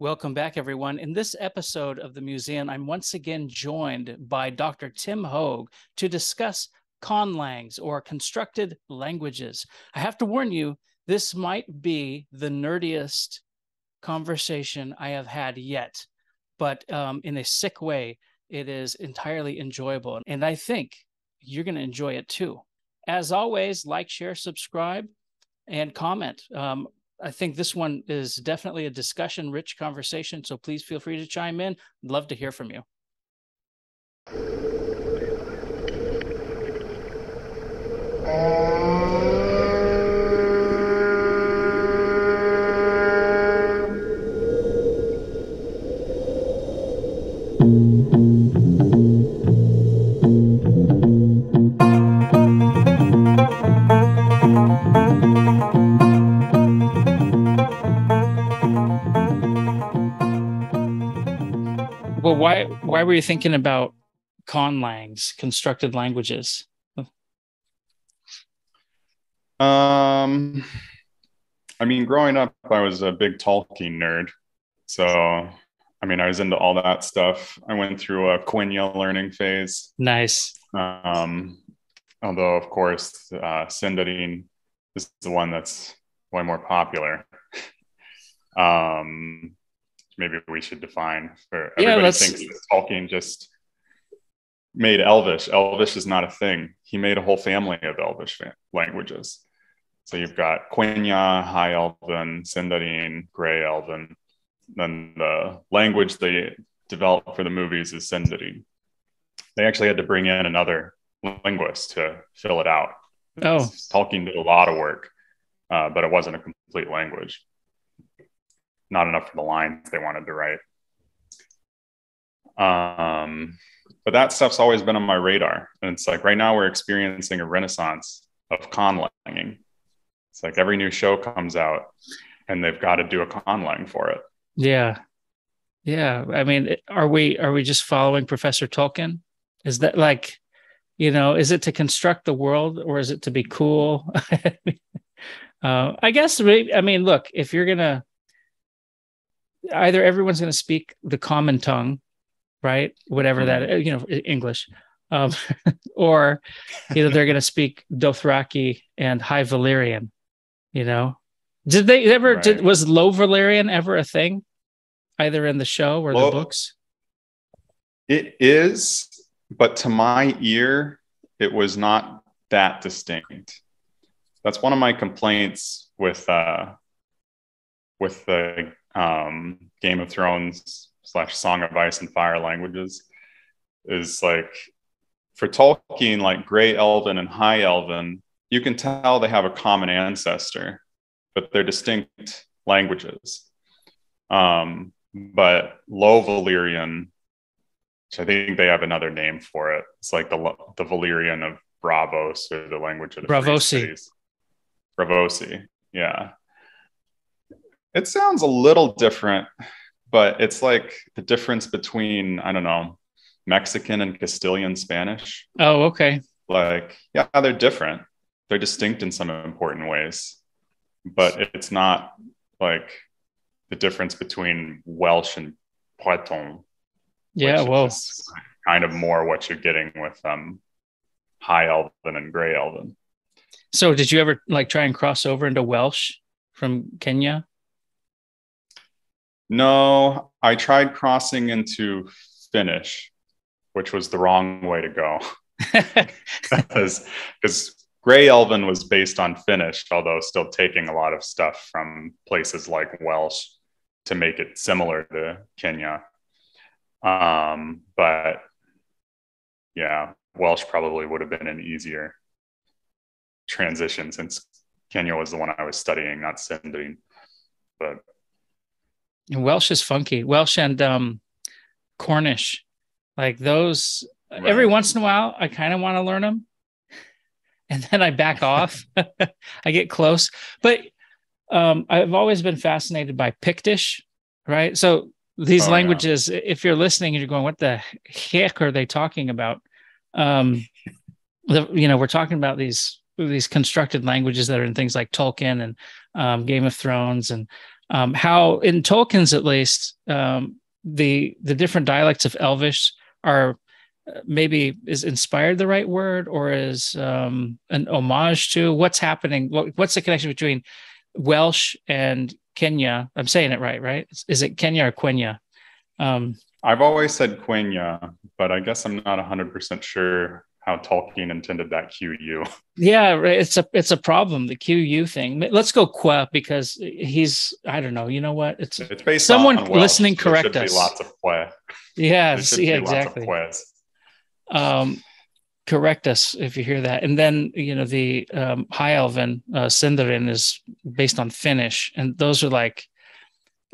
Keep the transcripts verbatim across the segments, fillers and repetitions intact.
Welcome back, everyone. In this episode of The Museum, I'm once again joined by Doctor Tim Hogue to discuss conlangs, or constructed languages. I have to warn you, this might be the nerdiest conversation I have had yet, but um, in a sick way, it is entirely enjoyable, and I think you're going to enjoy it too. As always, like, share, subscribe, and comment. Um, I think this one is definitely a discussion-rich conversation, so please feel free to chime in. I'd love to hear from you. Why why were you thinking about conlangs, constructed languages? Um, I mean, growing up, I was a big Tolkien nerd. So, I mean, I was into all that stuff. I went through a Quenya learning phase. Nice. Um, although, of course, uh, Sindarin is the one that's way more popular. um Maybe we should define for everybody. Yeah, thinks that Tolkien just made Elvish. Elvish is not a thing. He made a whole family of Elvish fa- languages. So you've got Quenya, High Elven, Sindarin, Gray Elven. Then the language they developed for the movies is Sindarin. They actually had to bring in another linguist to fill it out. Oh. Tolkien did a lot of work, uh, but it wasn't a complete language. Not enough for the lines they wanted to write. Um, but that stuff's always been on my radar. And it's like, right now we're experiencing a renaissance of conlanging. It's like every new show comes out and they've got to do a conlang for it. Yeah. Yeah. I mean, are we, are we just following Professor Tolkien? Is that like, you know, is it to construct the world or is it to be cool? uh, I guess, I mean, look, if you're going to, either everyone's going to speak the common tongue, right? Whatever that, you know, English, um, or either they're going to speak Dothraki and High Valyrian. You know, did they ever? Right. Did, was Low Valyrian ever a thing, either in the show or Low, the books? It is, but to my ear, it was not that distinct. That's one of my complaints with uh, with the. Um, Game of Thrones slash Song of Ice and Fire languages is like, for Tolkien, like Gray Elven and High Elven, you can tell they have a common ancestor, but they're distinct languages. Um, but Low Valyrian, which I think they have another name for it, it's like the the Valyrian of Braavos, or the language of the Bravosi. Bravosi, yeah. It sounds a little different, but it's like the difference between, I don't know, Mexican and Castilian Spanish. Oh, okay. Like, yeah, they're different. They're distinct in some important ways, but it's not like the difference between Welsh and Breton. Yeah, well, kind of more what you're getting with um, High Elven and Grey Elven. So did you ever like try and cross over into Welsh from Quenya? No, I tried crossing into Finnish, which was the wrong way to go. Because Grey Elven was based on Finnish, although still taking a lot of stuff from places like Welsh to make it similar to Quenya. Um, but yeah, Welsh probably would have been an easier transition since Quenya was the one I was studying, not Sindarin. But Welsh is funky. Welsh and um, Cornish, like those. Right. Every once in a while, I kind of want to learn them, and then I back off. I get close, but um, I've always been fascinated by Pictish, right? So these oh, languages, yeah. If you're listening and you're going, "What the heck are they talking about?" Um, the, you know, we're talking about these these constructed languages that are in things like Tolkien and um, Game of Thrones and. um, how in Tolkien's at least, um, the the different dialects of Elvish are maybe is inspired the right word, or is um, an homage to what's happening? What, what's the connection between Welsh and Quenya? I'm saying it right, right? Is it Quenya or Quenya? Um, I've always said Quenya, but I guess I'm not one hundred percent sure how Tolkien intended that Q U. Yeah, right. It's a it's a problem, the Q U thing. Let's go qua, because he's, I don't know, you know what? It's, it's based someone on Welsh, listening so correct us. Be lots of qua. Yes, yeah, exactly. Um, correct us if you hear that. And then, you know, the um, High Elven, uh, Sindarin, is based on Finnish. And those are like,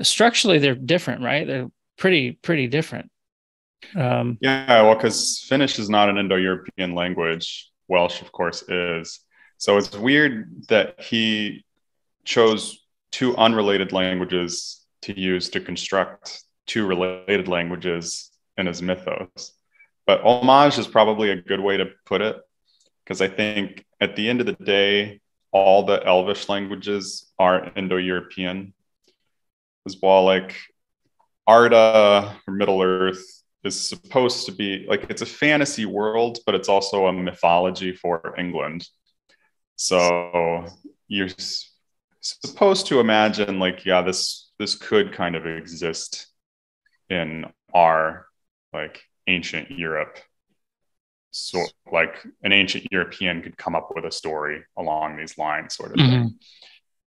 structurally, they're different, right? They're pretty, pretty different. Um, yeah, well, because Finnish is not an Indo-European language. Welsh, of course, is. So it's weird that he chose two unrelated languages to use to construct two related languages in his mythos. But homage is probably a good way to put it, because I think at the end of the day, all the Elvish languages are Indo-European as well. Like Arda, Middle Earth, is supposed to be like, it's a fantasy world, but it's also a mythology for England. So you're supposed to imagine like, yeah, this this could kind of exist in our like ancient Europe. So like an ancient European could come up with a story along these lines, sort of mm-hmm. thing.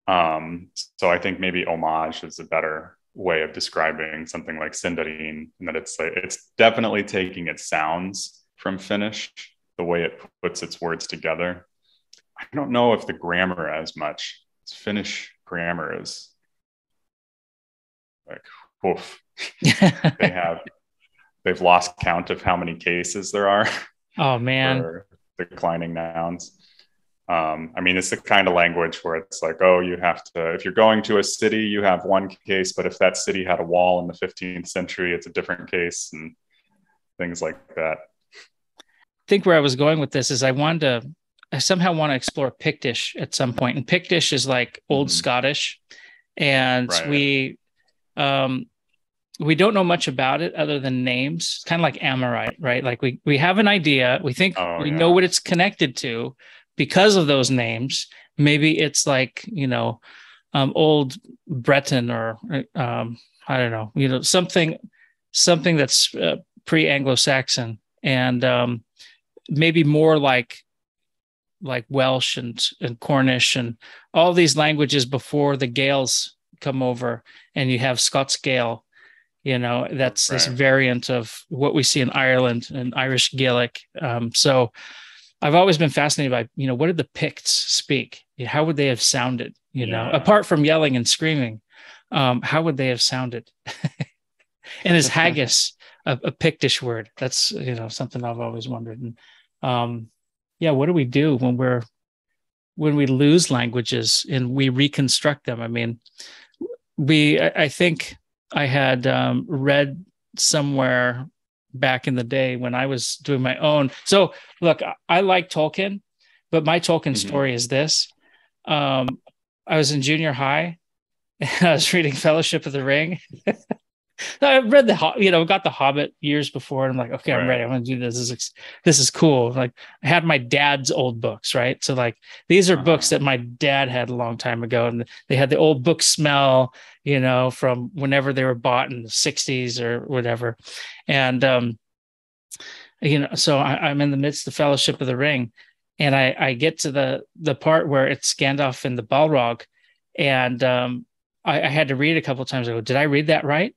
Um, so I think maybe homage is a better way of describing something like Sindarin, and that it's like, it's definitely taking its sounds from Finnish, the way it puts its words together. I don't know if the grammar as much. It's Finnish grammar is like, oof. they have They've lost count of how many cases there are. Oh, man. For declining nouns. Um, I mean, it's the kind of language where it's like, oh, you have to, if you're going to a city, you have one case, but if that city had a wall in the fifteenth century, it's a different case, and things like that. I think where I was going with this is I wanted to, I somehow want to explore Pictish at some point. And Pictish is like old mm-hmm. Scottish. And right. we, um, We don't know much about it other than names, kind of like Amorite, right? Like we we have an idea. We think oh, we yeah. know what it's connected to because of those names. Maybe it's like, you know, um, old Breton or um, I don't know, you know, something something that's uh, pre-Anglo-Saxon, and um, maybe more like like Welsh and, and Cornish and all these languages before the Gaels come over, and you have Scots Gael. You know, that's right. This variant of what we see in Ireland and Irish Gaelic. Um, so I've always been fascinated by, you know, what did the Picts speak? How would they have sounded? You yeah. know, apart from yelling and screaming, um, how would they have sounded? And is haggis a, a Pictish word? That's, you know, something I've always wondered. And um, yeah, what do we do when we're when we lose languages and we reconstruct them? I mean, we I, I think. I had um, read somewhere back in the day when I was doing my own. So look, I, I like Tolkien, but my Tolkien mm-hmm. story is this. Um, I was in junior high and I was reading Fellowship of the Ring. I read the, you know, got the Hobbit years before, and I'm like, okay, right. I'm ready. I'm going to do this. This is, this is cool. Like I had my dad's old books, right? So like, these are uh-huh. books that my dad had a long time ago, and they had the old book smell, you know, from whenever they were bought in the sixties or whatever. And, um, you know, so I, I'm in the midst of Fellowship of the Ring, and I, I get to the, the part where it's Gandalf and the Balrog. And um, I, I had to read a couple of times. I go, did I read that right?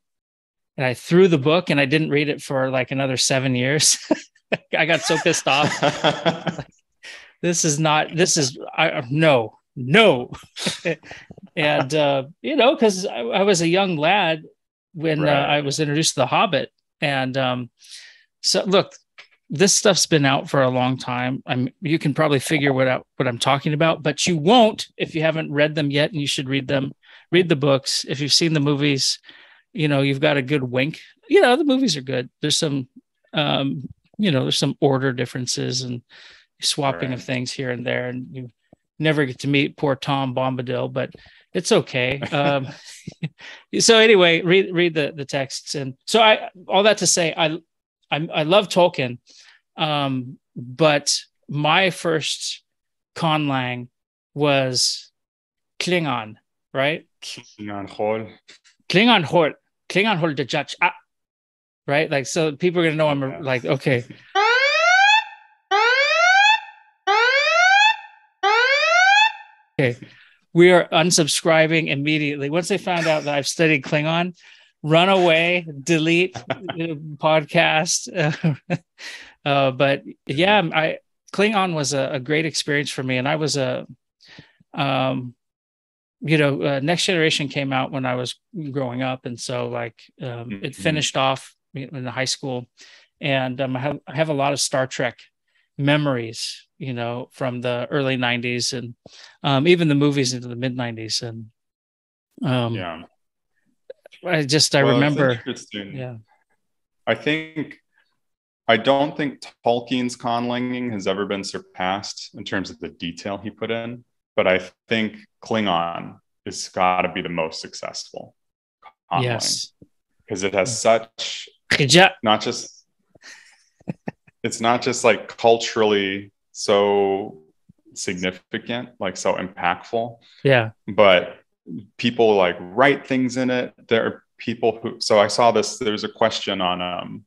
And I threw the book, and I didn't read it for like another seven years. I got so pissed off. Like, this is not, this is, I, no, no. And, uh, you know, because I, I was a young lad when right. uh, I was introduced to The Hobbit. And um, so, look, this stuff's been out for a long time. I'm, you can probably figure what out what I'm talking about, but you won't if you haven't read them yet, and you should read them. Read the books. If you've seen the movies, you know, you've got a good wink. You know, the movies are good. There's some, um, you know, there's some order differences and swapping right. of things here and there. And you never get to meet poor Tom Bombadil, but it's okay. Um, so anyway, read read the the texts, and so I all that to say, I I, I love Tolkien, um, but my first conlang was Klingon, right? Klingon Hol. Klingon Hol. Klingon Hol de Judge. Ah, right, like so people are gonna know I'm yeah. like okay. Okay, we are unsubscribing immediately. Once they found out that I've studied Klingon, run away, delete podcast. Uh, uh, but yeah, I Klingon was a, a great experience for me, and I was a, um, you know, uh, Next Generation came out when I was growing up, and so like um, mm-hmm. it finished off in the high school, and um, I have I have a lot of Star Trek memories, you know, from the early nineties and um, even the movies into the mid nineties. And um, yeah, I just, I well, remember. Interesting. Yeah. I think, I don't think Tolkien's conlanging has ever been surpassed in terms of the detail he put in, but I think Klingon has got to be the most successful conlang. Yes. Because it has such, not just, it's not just like culturally so significant, like so impactful, yeah, but people like write things in it. There are people who, so I saw this, there's a question on um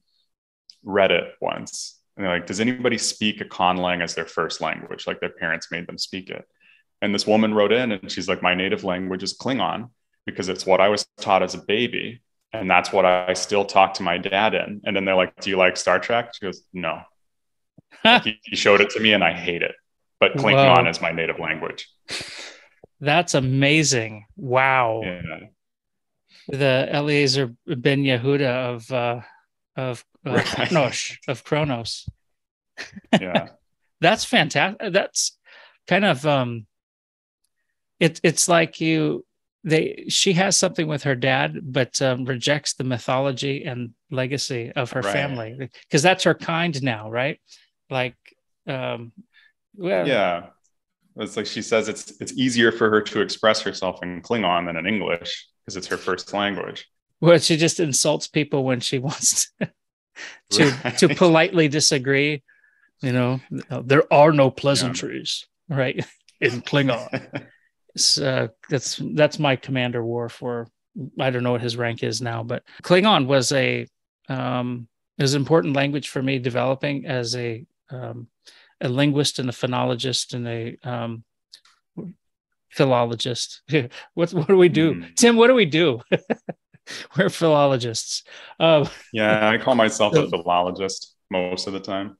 Reddit once, and they're like, does anybody speak a conlang as their first language, like their parents made them speak it? And this woman wrote in and she's like, my native language is Klingon because it's what I was taught as a baby, and that's what I still talk to my dad in. And then they're like, do you like Star Trek? She goes, no. He showed it to me and I hate it, but Klingon Whoa. Is my native language. That's amazing. Wow. Yeah. The Eliezer Ben Yehuda of uh, of uh, right. Kronos, of Kronos. Yeah. That's fantastic. That's kind of um it it's like you they she has something with her dad, but um, rejects the mythology and legacy of her right. family, because that's her kind now, right? Like, um, well, yeah, it's like she says it's it's easier for her to express herself in Klingon than in English because it's her first language. Well, she just insults people when she wants to to, right. to politely disagree. You know, there are no pleasantries, yeah. right, in Klingon. So that's that's my Commander War for, I don't know what his rank is now, but Klingon was a um, it was an important language for me developing as a Um, a linguist and a phonologist and a um, philologist. What, what do we do? Mm. Tim, what do we do? We're philologists. Um, yeah, I call myself so, a philologist most of the time.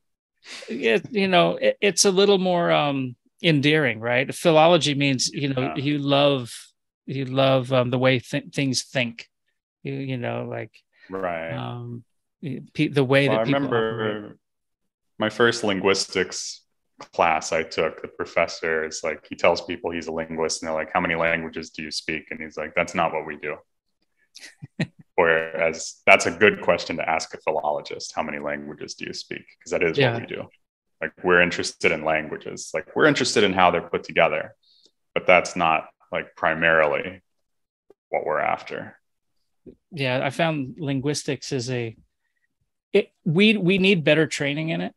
It, you know, it, it's a little more um, endearing, right? Philology means, you know, yeah. you love you love um, the way th- things think, you, you know, like right. um, pe- the way well, that people I remember operate. My first linguistics class I took, the professor is like, he tells people he's a linguist and they're like, how many languages do you speak? And he's like, that's not what we do. Whereas that's a good question to ask a philologist. How many languages do you speak? Because that is yeah. what we do. Like, we're interested in languages. Like, we're interested in how they're put together, but that's not like primarily what we're after. Yeah. I found linguistics is a, it, we, we need better training in it.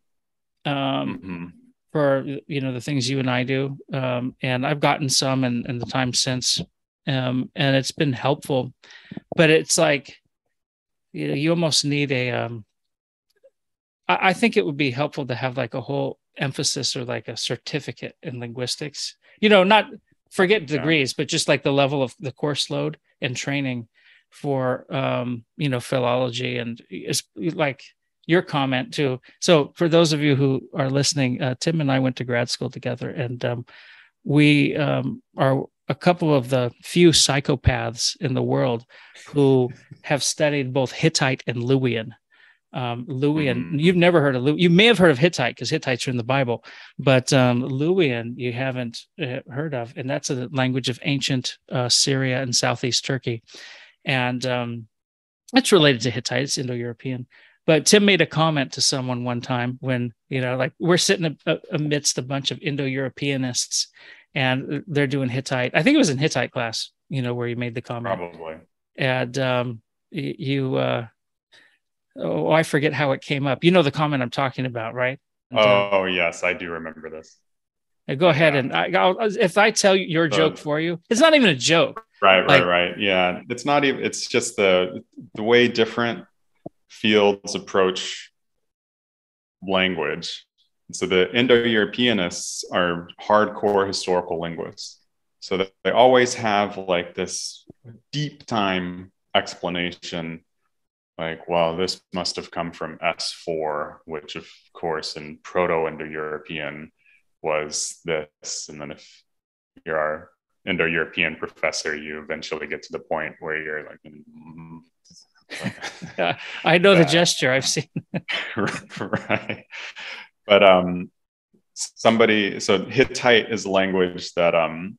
Um, mm-hmm. for, you know, the things you and I do. Um, and I've gotten some in, in the time since, um, and it's been helpful, but it's like, you know, you almost need a, um, I, I think it would be helpful to have like a whole emphasis or like a certificate in linguistics, you know, not forget degrees, yeah. but just like the level of the course load and training for, um, you know, philology. And it's like your comment too. So for those of you who are listening, uh, Tim and I went to grad school together, and um, we um, are a couple of the few psychopaths in the world who have studied both Hittite and Luwian. Um, Luwian, mm-hmm. you've never heard of Luwian. You may have heard of Hittite because Hittites are in the Bible, but um, Luwian you haven't uh, heard of. And that's a language of ancient uh, Syria and Southeast Turkey. And um, it's related to Hittite, it's Indo-European. But Tim made a comment to someone one time when, you know, like we're sitting a- amidst a bunch of Indo-Europeanists and they're doing Hittite. I think it was in Hittite class. you know, where you made the comment. Probably. And um, you, uh, oh, I forget how it came up. You know the comment I'm talking about, right? And, uh, oh, yes, I do remember this. Go ahead, yeah. and I, I'll, if I tell your the, joke for you, it's not even a joke. Right, right, like, right. Yeah, it's not even. It's just the the way different fields approach language. So the Indo-Europeanists are hardcore historical linguists. So that they always have like this deep time explanation. Like, well, this must have come from S four, which of course in Proto-Indo-European was this. And then if you're our Indo-European professor, you eventually get to the point where you're like, mm-hmm. yeah, I know that, the gesture, I've seen. Right. But um, somebody, so Hittite is a language that um,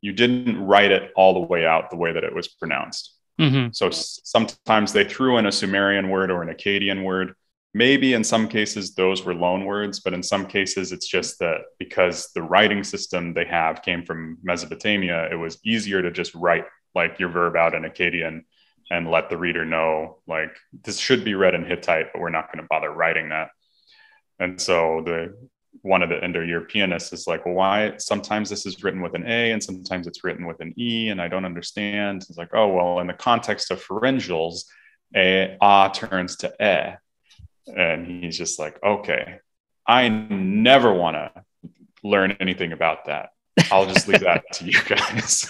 you didn't write it all the way out the way that it was pronounced. Mm-hmm. So sometimes they threw in a Sumerian word or an Akkadian word. Maybe in some cases those were loan words, but in some cases it's just that because the writing system they have came from Mesopotamia, it was easier to just write like your verb out in Akkadian and let the reader know, like, this should be read in Hittite, but we're not going to bother writing that. And so the one of the Indo-Europeanists is like, well, why sometimes this is written with an A and sometimes it's written with an E, and I don't understand. It's like, oh, well, in the context of pharyngeals, a, a turns to E. And he's just like, okay, I never want to learn anything about that. I'll just leave that to you guys.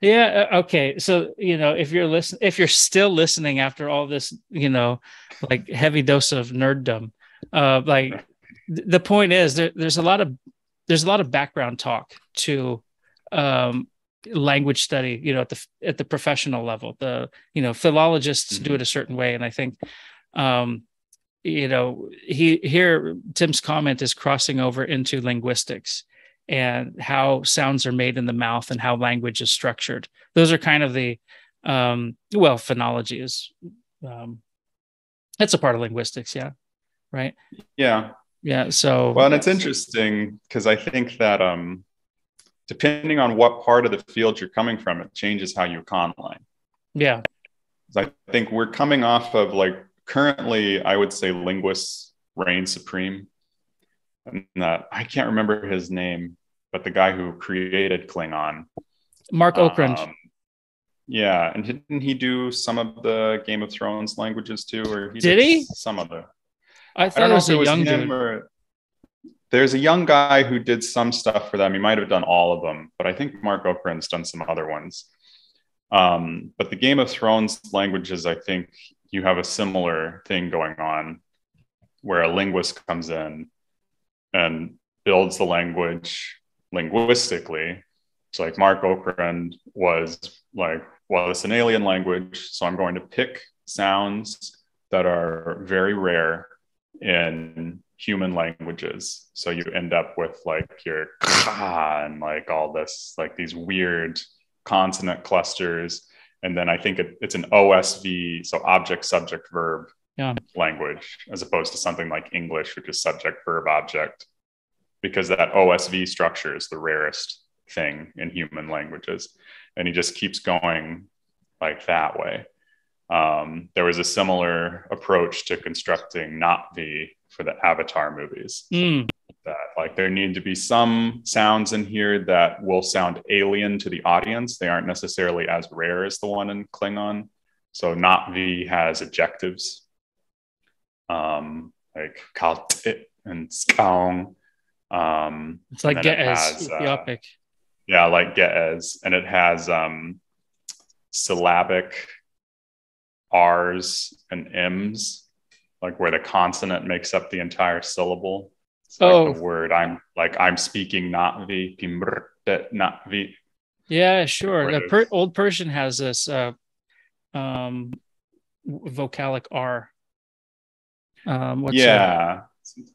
Yeah. Okay. So, you know, if you're listening, if you're still listening after all this, you know, like heavy dose of nerddom, uh, like th- the point is there, there's a lot of, there's a lot of background talk to, um, language study, you know, at the, at the professional level, the, you know, philologists mm-hmm. do it a certain way. And I think, um, you know, he here, Tim's comment is crossing over into linguistics and how sounds are made in the mouth and how language is structured. Those are kind of the, um, well, phonology is, um, that's a part of linguistics. Yeah. Right. Yeah. Yeah. So, well, and it's interesting because I think that, um, depending on what part of the field you're coming from, it changes how you conline. Yeah. I think we're coming off of like, currently, I would say linguists reign supreme. And that I can't remember his name, but the guy who created Klingon, Mark Okrand. Um, yeah, and didn't he do some of the Game of Thrones languages too? Or he did, did he? Some of the. I thought I don't know it was if it a was young him dude. Or, there's a young guy who did some stuff for them. He might have done all of them, but I think Mark Okrand's done some other ones. Um, but the Game of Thrones languages, I think you have a similar thing going on, where a linguist comes in and builds the language linguistically. So like Mark Okrand was like, well, it's an alien language, so I'm going to pick sounds that are very rare in human languages. So you end up with like your and like all this, like these weird consonant clusters. And then I think it, it's an O S V, so object, subject, verb. Yeah. Language, as opposed to something like English, which is subject, verb, object, because that O S V structure is the rarest thing in human languages. And he just keeps going like that way. Um, there was a similar approach to constructing Na'vi for the Avatar movies. Mm. That, like, there need to be some sounds in here that will sound alien to the audience. They aren't necessarily as rare as the one in Klingon. So Na'vi has adjectives. Um, like Kaltit and Skaung. Um, it's like Ge'ez, Ethiopic. Uh, yeah, like Ge'ez. And it has um, syllabic R's and M's, like where the consonant makes up the entire syllable. It's like oh. the word I'm like, I'm speaking Na'vi, Pimrtet Na'vi. Yeah, sure. The per- old Persian has this uh, um, vocalic R. Um, what's yeah, that?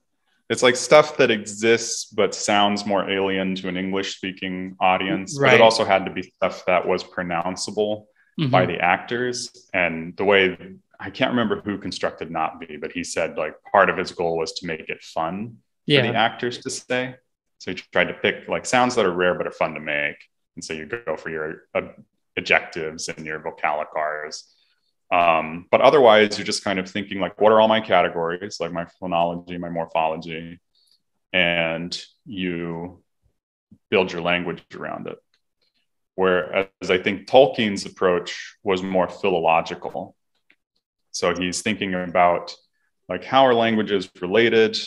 It's like stuff that exists but sounds more alien to an English-speaking audience. Right. But it also had to be stuff that was pronounceable mm-hmm. by the actors. And the way I can't remember who constructed Na'vi, but he said like part of his goal was to make it fun yeah. for the actors to say. So he tried to pick like sounds that are rare but are fun to make, And so you go for your uh, adjectives and your vocalic R's. Um, but otherwise, you're just kind of thinking like, what are all my categories? Like my phonology, my morphology, and you build your language around it. Whereas I think Tolkien's approach was more philological. So he's thinking about like, how are languages related?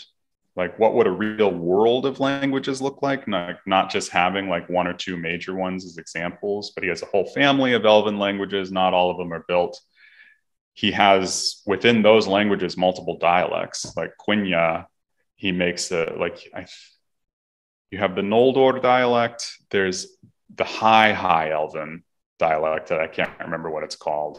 Like, what would a real world of languages look like? Not, not just having like one or two major ones as examples, but he has a whole family of Elven languages. Not all of them are built. He has within those languages multiple dialects, like Quenya. He makes a, like, I, you have the Noldor dialect. There's the High High Elven dialect that I can't remember what it's called.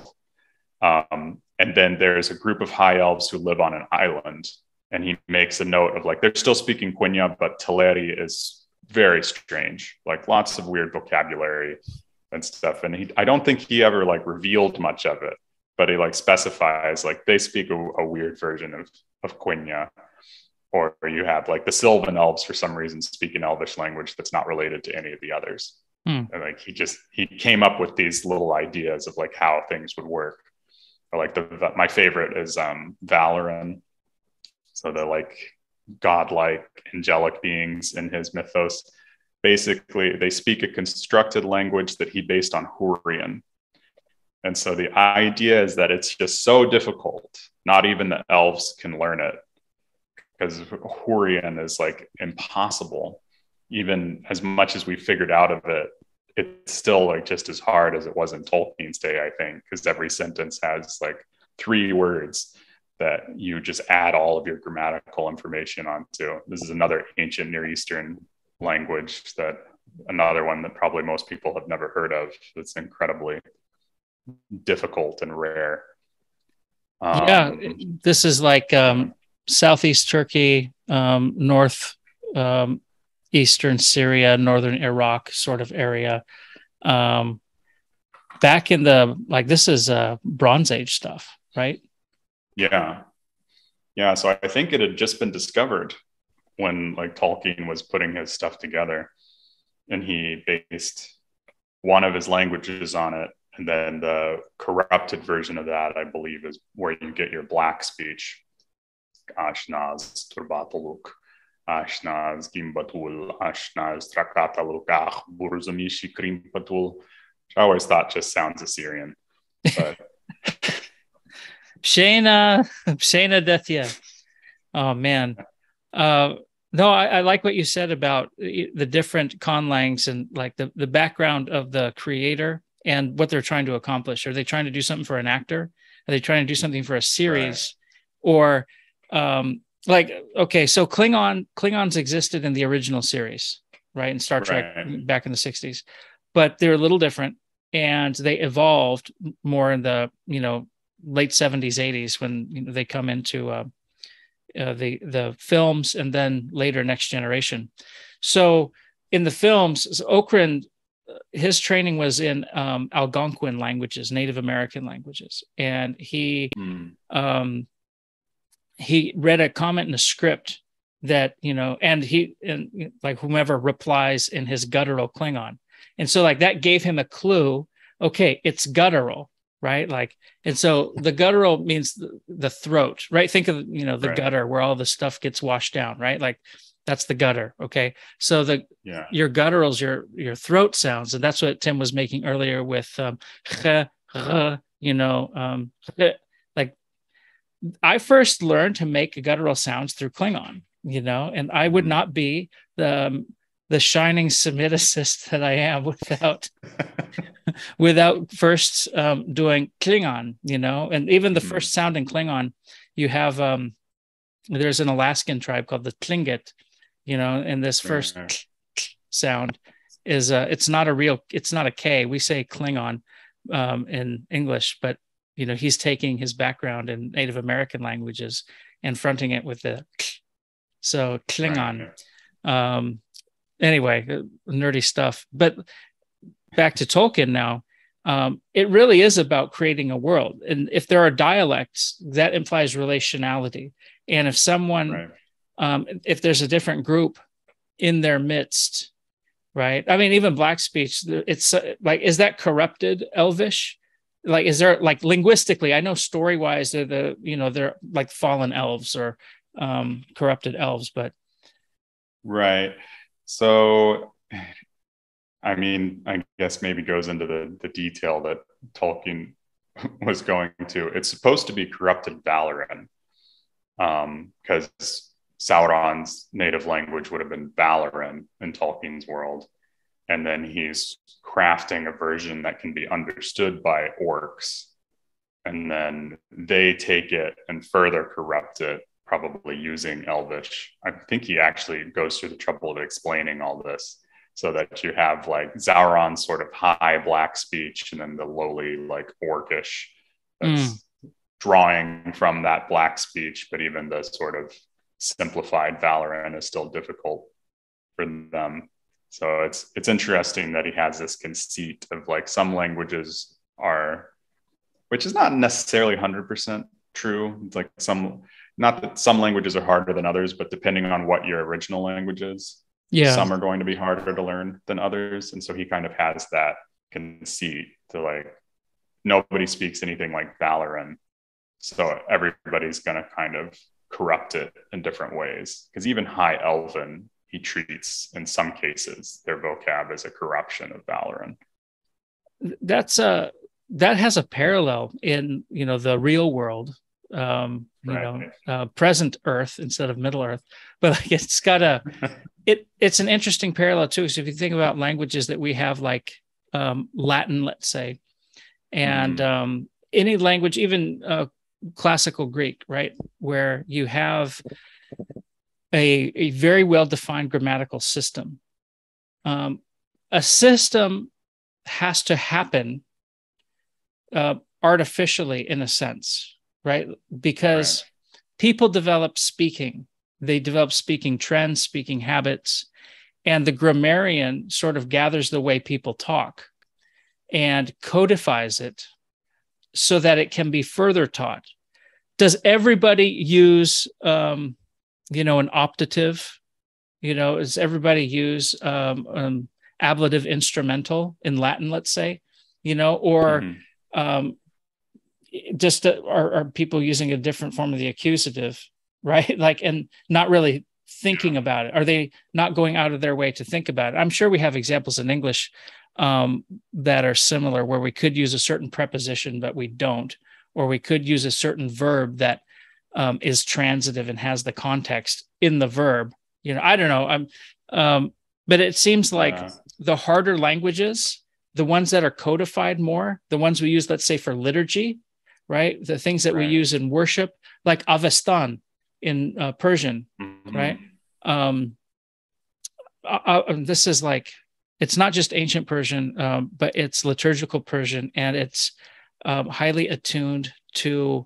Um, and then there's a group of High Elves who live on an island. And he makes a note of like, they're still speaking Quenya, but Teleri is very strange, like lots of weird vocabulary and stuff. And he, I don't think he ever like revealed much of it, but he like specifies like they speak a, a weird version of, of Quenya. Or you have like the Sylvan Elves for some reason speak an Elvish language that's not related to any of the others. Hmm. And like he just, he came up with these little ideas of like how things would work. Or like the, my favorite is um, Valyrian. So they're like godlike angelic beings in his mythos. Basically, they speak a constructed language that he based on Hurrian. And so the idea is that it's just so difficult, not even the elves can learn it, because Hurrian is like impossible. Even as much as we figured out of it, it's still like just as hard as it was in Tolkien's day, I think, because every sentence has like three words that you just add all of your grammatical information onto. This is another ancient Near Eastern language, that another one that probably most people have never heard of. That's incredibly difficult and rare. Um, yeah, this is like um, southeast Turkey, um, north um, eastern Syria, northern Iraq sort of area. Um, back in the, like this is uh, Bronze Age stuff, right? Yeah. Yeah. So I think it had just been discovered when like Tolkien was putting his stuff together, and he based one of his languages on it. And then the corrupted version of that, I believe, is where you get your Black Speech. Ashnaz Turbataluk, Ashnaz Gimbatul, Ashnaz Trakataluk, Burzamishi Krimpatul, which I always thought just sounds Assyrian. But Shana, Shana Dethia. Oh, man. Uh, no, I, I like what you said about the different conlangs and like the, the background of the creator and what they're trying to accomplish. Are they trying to do something for an actor? Are they trying to do something for a series? Right. Or um, like, okay, so Klingon, Klingons existed in the original series, right? In Star Trek right. back in the sixties. But they're a little different, and they evolved more in the, you know, late seventies, eighties, when you know, they come into uh, uh, the the films, and then later Next Generation. So in the films, Okryn, his training was in um, Algonquin languages, Native American languages, and he mm. um, he read a comment in a script that you know, and he and like whomever replies in his guttural Klingon, and so like that gave him a clue. Okay, it's guttural. Right. Like, and so the guttural means the, the throat, right? Think of, you know, the right. gutter where all the stuff gets washed down, right? Like that's the gutter. Okay. So the, yeah. your gutturals, your, your throat sounds. And that's what Tim was making earlier with, um, you know, um, like I first learned to make guttural sounds through Klingon, you know, and I would not be the, um, the shining Semiticist that I am without without first um, doing Klingon, you know, and even the mm. first sound in Klingon, you have, um, there's an Alaskan tribe called the Tlingit, you know, and this first yeah. k- k- sound is, uh, it's not a real, it's not a K, we say Klingon um, in English, but, you know, he's taking his background in Native American languages and fronting it with the k- so Klingon. Right. Um, Anyway, nerdy stuff. But back to Tolkien now, um, it really is about creating a world. And if there are dialects, that implies relationality. And if someone, right. um, if there's a different group in their midst, right? I mean, even Black Speech, it's uh, like, is that corrupted Elvish? Like, is there, like, linguistically, I know story-wise, they're the, you know, they're like fallen elves or um, corrupted elves, but. Right. So, I mean, I guess maybe goes into the, the detail that Tolkien was going to. It's supposed to be corrupted Valyrian, um, because Sauron's native language would have been Valyrian in Tolkien's world. And then he's crafting a version that can be understood by orcs. And then they take it and further corrupt it, probably using Elvish. I think he actually goes through the trouble of explaining all this so that you have like Sauron's sort of high Black Speech and then the lowly like orcish that's mm. drawing from that Black Speech. But even the sort of simplified Valyrian is still difficult for them. So it's it's interesting that he has this conceit of like some languages are, which is not necessarily one hundred percent true. It's like some, not that some languages are harder than others, but depending on what your original language is, yeah, some are going to be harder to learn than others. And so he kind of has that conceit to like, nobody speaks anything like Valyrian. So everybody's going to kind of corrupt it in different ways. Because even High Elven, he treats, in some cases, their vocab as a corruption of Valyrian. That's a, that has a parallel in, you know, the real world, um, you right. know, uh, present Earth instead of Middle Earth. But like, it's got a, it it's an interesting parallel too. So if you think about languages that we have, like um, Latin, let's say, and mm. um, any language, even uh, classical Greek, right, where you have A, a very well-defined grammatical system. Um, a system has to happen uh, artificially, in a sense, right? Because right. people develop speaking. They develop speaking trends, speaking habits, and the grammarian sort of gathers the way people talk and codifies it so that it can be further taught. Does everybody use... Um, you know, an optative, you know, does everybody use um, um, ablative instrumental in Latin, let's say, you know, or mm-hmm. um, just uh, are, are people using a different form of the accusative, right? Like, and not really thinking about it. Are they not going out of their way to think about it? I'm sure we have examples in English um, that are similar, where we could use a certain preposition, but we don't, or we could use a certain verb that Um, is transitive and has the context in the verb. You know, I don't know. I'm, um, but it seems like yeah. the harder languages, the ones that are codified more, the ones we use, let's say, for liturgy, right? The things that right. we use in worship, like Avestan in uh, Persian, mm-hmm. right? Um, I, I, this is like, it's not just ancient Persian, um, but it's liturgical Persian, and it's um, highly attuned to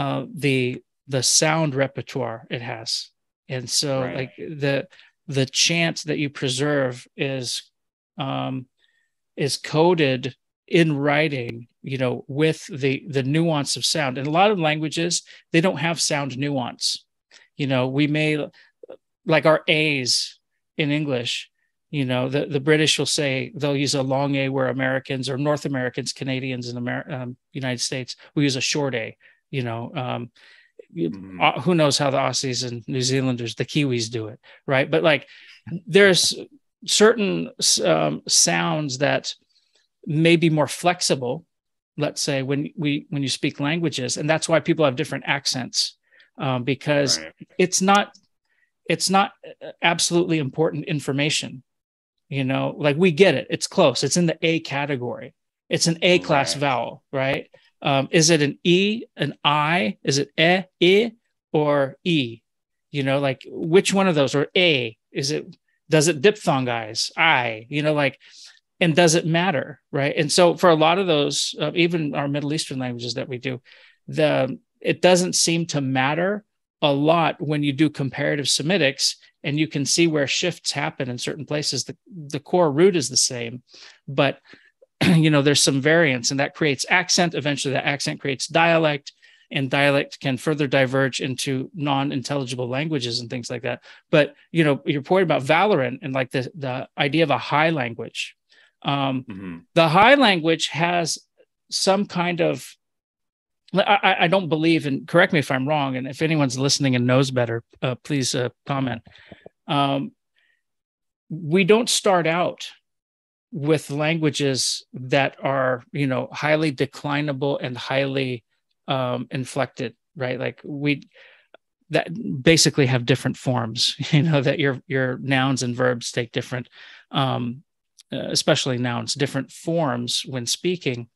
uh, the the sound repertoire it has. And so right. like the, the chant that you preserve is, um, is coded in writing, you know, with the, the nuance of sound. And a lot of languages, they don't have sound nuance. You know, we may, like our A's in English, you know, the, the British will say, they'll use a long A, where Americans or North Americans, Canadians and Amer- um, United States, we use a short A, you know, um, Mm-hmm. who knows how the Aussies and New Zealanders, the Kiwis do it, right? But like, there's certain um, sounds that may be more flexible, let's say, when we when you speak languages, and that's why people have different accents, um, because right. it's not it's not absolutely important information, you know. Like, we get it, it's close, it's in the A category, it's an A class right. vowel, right? Um, is it an E, an I? Is it eh, eh, or E? You know, like, which one of those, or A? Is it, does it diphthongize? I, you know, like, and does it matter, right? And so for a lot of those, uh, even our Middle Eastern languages that we do, the it doesn't seem to matter a lot when you do comparative Semitics, and you can see where shifts happen in certain places. The, the core root is the same, but you know, there's some variance, and that creates accent. Eventually that accent creates dialect, and dialect can further diverge into non-intelligible languages and things like that. But, you know, your point about Valyrian and like the, the idea of a high language, um, mm-hmm. the high language has some kind of, I, I don't believe, and correct me if I'm wrong, and if anyone's listening and knows better, uh, please uh, comment. Um, we don't start out with languages that are, you know, highly declinable and highly um, inflected, right? Like we that basically have different forms, you know, that your your nouns and verbs take different, um, uh, especially nouns, different forms when speaking.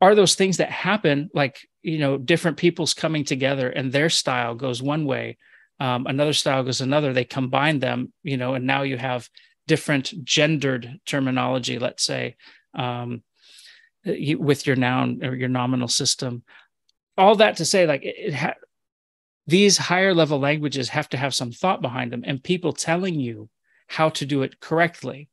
Are those things that happen, like, you know, different peoples coming together and their style goes one way, um, another style goes another, they combine them, you know, and now you have different gendered terminology, let's say, um, you, with your noun or your nominal system. All that to say, like, it, it ha- these higher level languages have to have some thought behind them and people telling you how to do it correctly,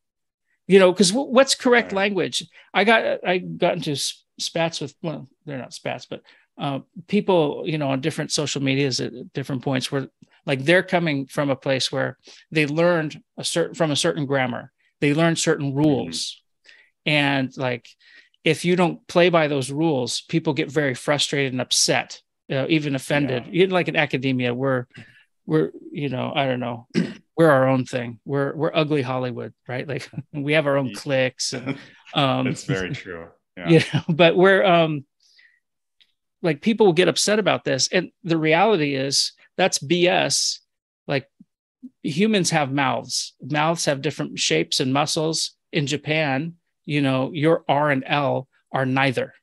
you know, because w- what's correct language? I got, I got into sp- spats with, well, they're not spats, but uh, people, you know, on different social medias at different points where, like, they're coming from a place where they learned a certain, from a certain grammar, they learned certain rules. Mm-hmm. And like, if you don't play by those rules, people get very frustrated and upset, you know, even offended. Yeah. Like in academia, we're, we're, you know, I don't know, we're our own thing. We're, we're ugly Hollywood, right? Like we have our own cliques. And, um, that's very true. Yeah. You know, but we're um, like people will get upset about this. And the reality is that's B S. Like humans have mouths. Mouths have different shapes and muscles. In Japan, you know, your R and L are neither.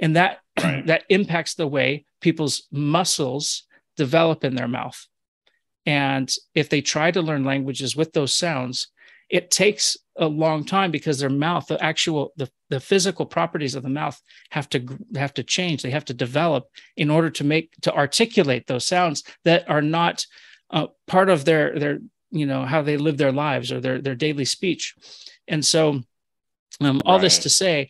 And that right. that impacts the way people's muscles develop in their mouth. And if they try to learn languages with those sounds, it takes a long time because their mouth, the actual, the, the physical properties of the mouth have to have to change. They have to develop in order to make, to articulate those sounds that are not uh, part of their, their, you know, how they live their lives or their, their daily speech. And so um, all right. this to say,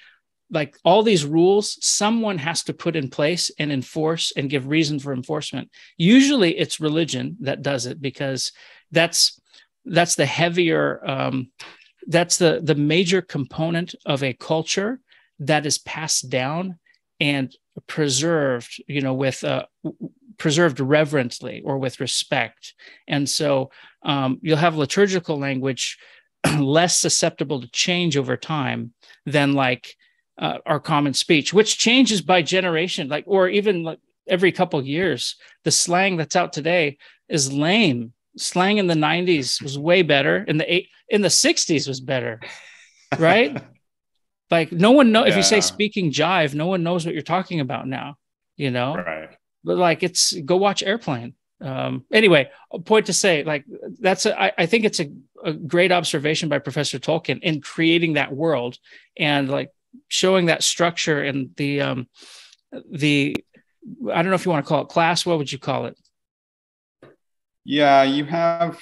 like all these rules, someone has to put in place and enforce and give reason for enforcement. Usually it's religion that does it because that's, that's the heavier, um, that's the, the major component of a culture that is passed down and preserved, you know, with uh, preserved reverently or with respect. And so um, you'll have liturgical language less susceptible to change over time than like uh, our common speech, which changes by generation, like, or even like every couple of years. The slang that's out today is lame. Slang in the nineties was way better. In the eight, in the sixties was better, right? Like no one knows yeah. if you say speaking jive, no one knows what you're talking about now, you know? Right. But like it's go watch Airplane. Um, anyway, a point to say, like that's a, I, I think it's a, a great observation by Professor Tolkien in creating that world and like showing that structure and the um, the I don't know if you want to call it class. What would you call it? Yeah, you have,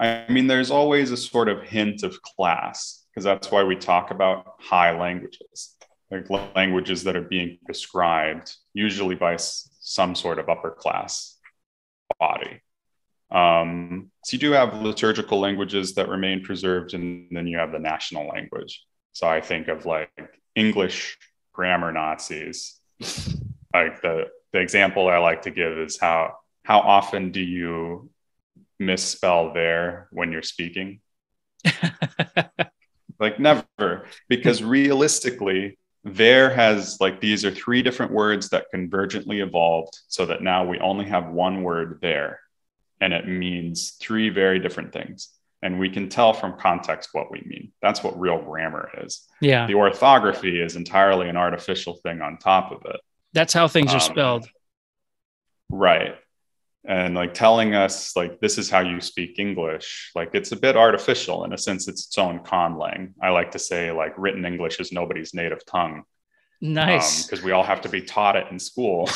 I mean, there's always a sort of hint of class, because that's why we talk about high languages, like languages that are being prescribed, usually by some sort of upper class body. Um, so you do have liturgical languages that remain preserved, and then you have the national language. So I think of like English grammar Nazis. Like the, the example I like to give is how How often do you misspell there when you're speaking? Like never, because realistically, there has like, these are three different words that convergently evolved so that now we only have one word there and it means three very different things. And we can tell from context what we mean. That's what real grammar is. Yeah. The orthography is entirely an artificial thing on top of it. That's how things um, are spelled. Right. And like telling us like, this is how you speak English. Like it's a bit artificial in a sense, it's its own conlang. I like to say like written English is nobody's native tongue. Nice. Because um, we all have to be taught it in school.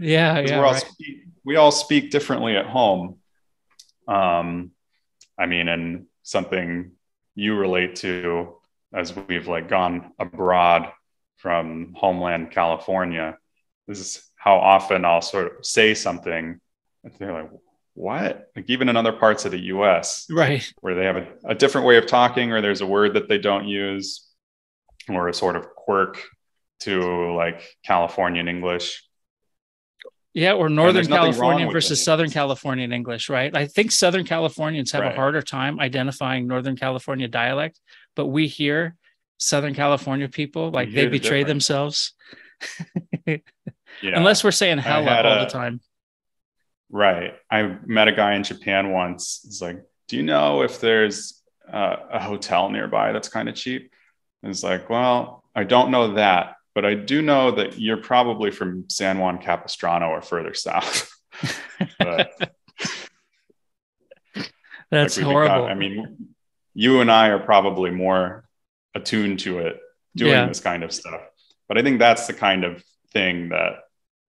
Yeah. yeah we're all right. speak, we all speak differently at home. Um, I mean, and something you relate to as we've like gone abroad from homeland California this is how often I'll sort of say something and they're like, what? Like even in other parts of the U S, right, where they have a, a different way of talking, or there's a word that they don't use, or a sort of quirk to like Californian English. Yeah, or Northern Californian versus Southern Californian English, right? I think Southern Californians have right. a harder time identifying Northern California dialect, but we hear Southern California people, like they betray themselves. yeah. Unless we're saying hella all a, the time. Right. I met a guy in Japan once. He's like, do you know if there's uh, a hotel nearby that's kind of cheap? And it's like, well, I don't know that, but I do know that you're probably from San Juan Capistrano or further south. but, That's like horrible. Got, I mean, you and I are probably more attuned to it, doing yeah. this kind of stuff. But I think that's the kind of thing that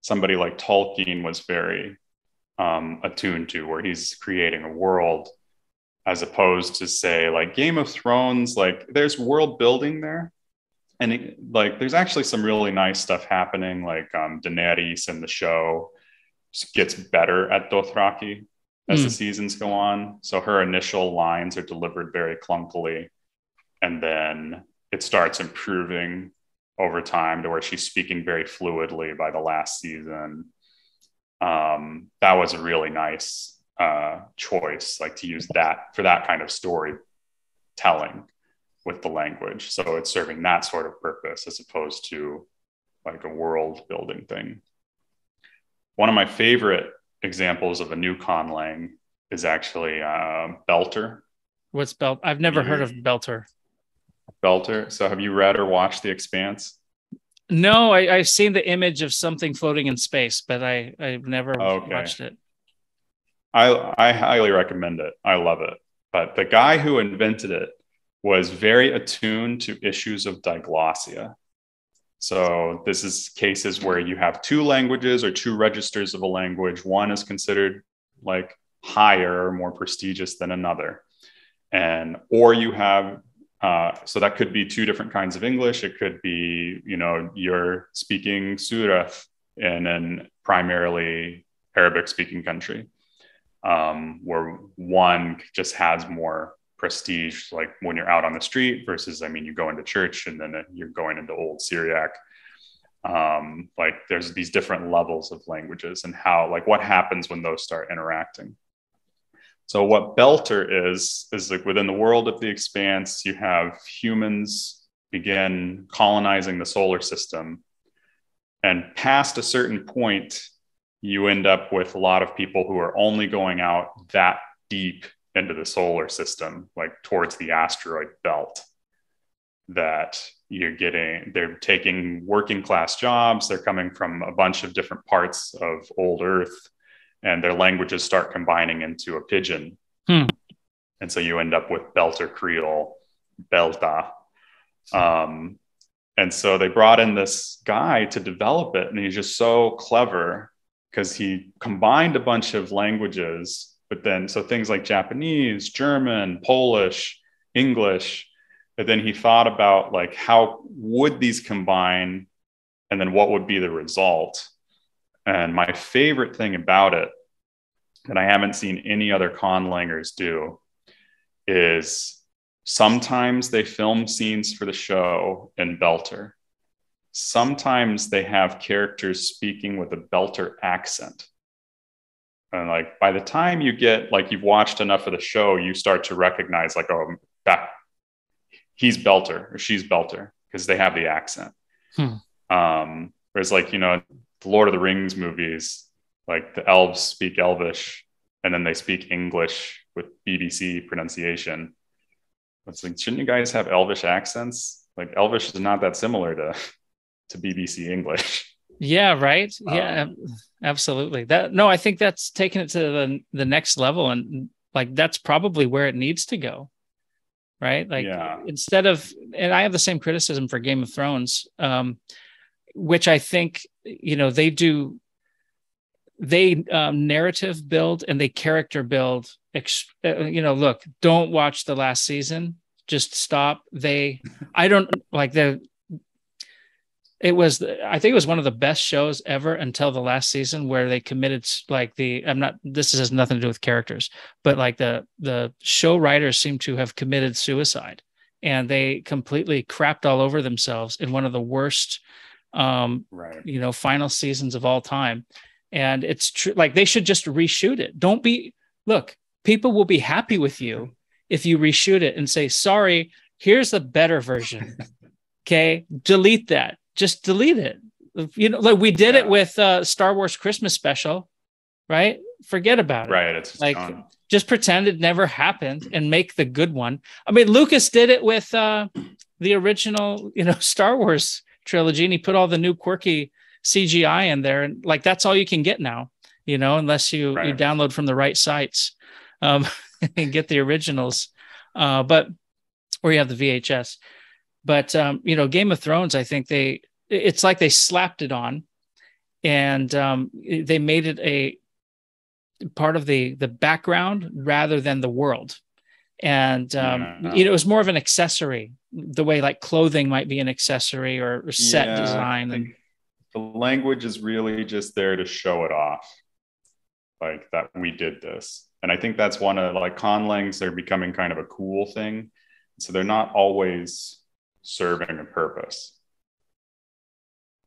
somebody like Tolkien was very um, attuned to, where he's creating a world, as opposed to, say, like Game of Thrones. Like there's world building there. And it, like, there's actually some really nice stuff happening. Like um, Daenerys in the show gets better at Dothraki as mm. the seasons go on. So her initial lines are delivered very clunkily, and then it starts improving over time to where she's speaking very fluidly by the last season. Um, that was a really nice uh, choice, like to use that for that kind of storytelling with the language. So it's serving that sort of purpose as opposed to like a world building thing. One of my favorite examples of a new conlang is actually uh, Belter. What's Belter? I've never you, heard of Belter. Belter. So have you read or watched The Expanse? No, I, I've seen the image of something floating in space, but I, I've never okay. watched it. I, I highly recommend it. I love it. But the guy who invented it was very attuned to issues of diglossia. So this is cases where you have two languages or two registers of a language. One is considered like higher, more prestigious than another. And, or you have, uh, so that could be two different kinds of English. It could be, you know, you're speaking Surath in a primarily Arabic speaking country, um, where one just has more prestige, like when you're out on the street versus, I mean, you go into church and then you're going into Old Syriac. Um, like there's these different levels of languages and how, like what happens when those start interacting. So what Belter is, is like within the world of The Expanse, you have humans begin colonizing the solar system. And past a certain point, you end up with a lot of people who are only going out that deep into the solar system, like towards the asteroid belt, that you're getting, they're taking working class jobs. They're coming from a bunch of different parts of old Earth, and their languages start combining into a pidgin. Hmm. And so you end up with Belter Creole, Belta. Um, and so they brought in this guy to develop it. And he's just so clever because he combined a bunch of languages. But then, so things like Japanese, German, Polish, English, but then he thought about like, how would these combine? And then what would be the result? And my favorite thing about it, that I haven't seen any other conlangers do, is sometimes they film scenes for the show in Belter. Sometimes they have characters speaking with a Belter accent. And like, by the time you get, like, you've watched enough of the show, you start to recognize like, oh, that he's Belter or she's Belter, because they have the accent. Hmm. Um, whereas like, you know, the Lord of the Rings movies, like the elves speak Elvish and then they speak English with B B C pronunciation. It's like, shouldn't you guys have Elvish accents? Like Elvish is not that similar to, to B B C English. Yeah, right. Yeah, um, absolutely. That no, I think that's taking it to the, the next level, and like that's probably where it needs to go. Right? Like yeah. instead of, and I have the same criticism for Game of Thrones, um, which I think, you know, they do they um, narrative build and they character build, ex- uh, you know, look, don't watch the last season, just stop. They I don't like the It was, I think it was one of the best shows ever until the last season, where they committed like the, I'm not, this has nothing to do with characters, but like the, the show writers seem to have committed suicide, and they completely crapped all over themselves in one of the worst, um, right. you know, final seasons of all time. And it's true. Like, they should just reshoot it. Don't be, look, people will be happy with you if you reshoot it and say, sorry, here's the better version. Okay. Delete that. Just delete it. You know, like we did yeah. it with uh, Star Wars Christmas special, right? Forget about it. Right. It's like, gone. Just pretend it never happened and make the good one. I mean, Lucas did it with uh, the original, you know, Star Wars trilogy, and he put all the new quirky C G I in there. And like, that's all you can get now, you know, unless you, right. you download from the right sites um, and get the originals. Uh, but, or you have the V H S. But, um, you know, Game of Thrones, I think they, it's like they slapped it on, and um, they made it a part of the the background rather than the world. And, um, yeah. you know, it was more of an accessory, the way like clothing might be an accessory, or, or set yeah, design. And the language is really just there to show it off, like that we did this. And I think that's one of like conlangs, they're becoming kind of a cool thing. So they're not always serving a purpose.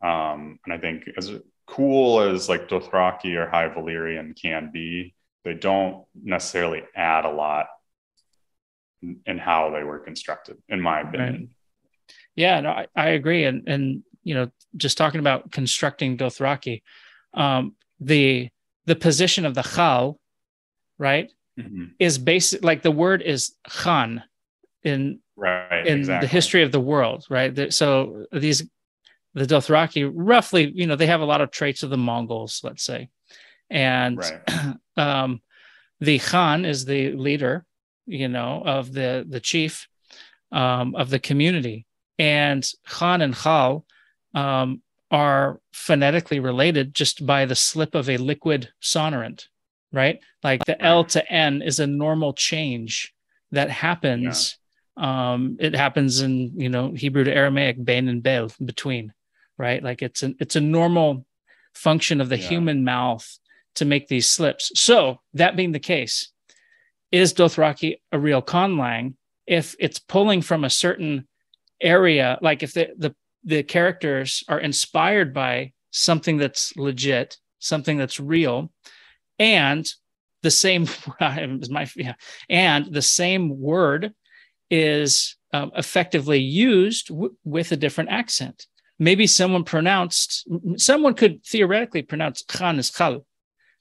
Um, and I think as cool as like Dothraki or High Valyrian can be, they don't necessarily add a lot in, in how they were constructed, in my opinion. Right. Yeah, no, I, I agree. And, and, you know, just talking about constructing Dothraki, um, the, the position of the Khal, right, mm-hmm. is basic, like the word is Khan in right in exactly. the history of the world, right? So these the Dothraki roughly, you know, they have a lot of traits of the Mongols, let's say, and right. um the Khan is the leader, you know, of the the chief um of the community, and Khan and Khal um are phonetically related just by the slip of a liquid sonorant, right? Like the right. L to N is a normal change that happens. Yeah. Um, it happens in, you know, Hebrew to Aramaic, bein and bel, between, right? Like it's an, it's a normal function of the yeah. human mouth to make these slips. So that being the case, is Dothraki a real conlang if it's pulling from a certain area? Like if the, the, the characters are inspired by something that's legit, something that's real, and the same, my, yeah, and the same word is um, effectively used w- with a different accent. Maybe someone pronounced, someone could theoretically pronounce Khan as Khal,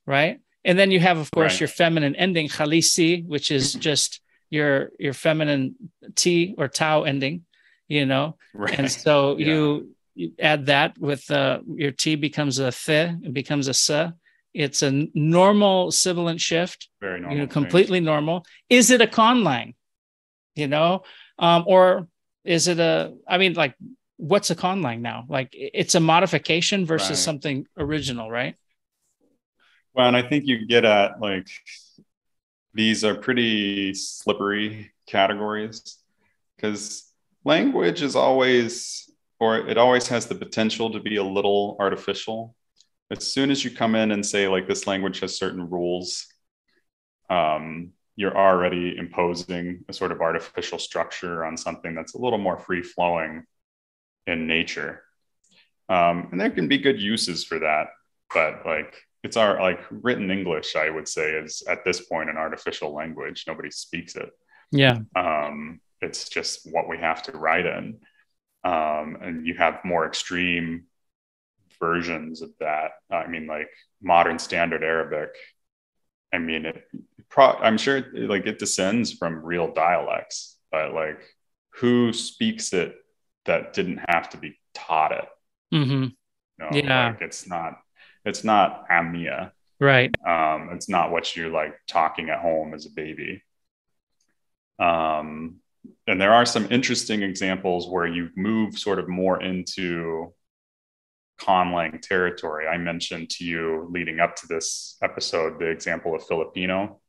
right? And then you have, of course, right. your feminine ending, Khalisi, which is just your your feminine T or Tau ending, you know? Right. And so yeah. you, you add that with uh, your T becomes a Th, it becomes a S. It's a normal sibilant shift. Very normal. You know, completely thing. Normal. Is it a conlang? You know, um, or is it a, I mean, like, what's a conlang now? Like, it's a modification versus right. something original, right? Well, and I think you get at, like, these are pretty slippery categories, because language is always, or it always has the potential to be a little artificial. As soon as you come in and say, like, this language has certain rules, um, you're already imposing a sort of artificial structure on something that's a little more free-flowing in nature. Um, and there can be good uses for that, but like it's our like written English, I would say, is at this point an artificial language. Nobody speaks it. Yeah. Um, it's just what we have to write in. Um, and you have more extreme versions of that. I mean, like modern standard Arabic, I mean, it, pro, I'm sure it, like it descends from real dialects, but like who speaks it that didn't have to be taught it? Mm-hmm. No, yeah. Like it's not, it's not Amia. Right. Um, it's not what you're like talking at home as a baby. Um, and there are some interesting examples where you move sort of more into conlang territory. I mentioned to you leading up to this episode the example of Filipino,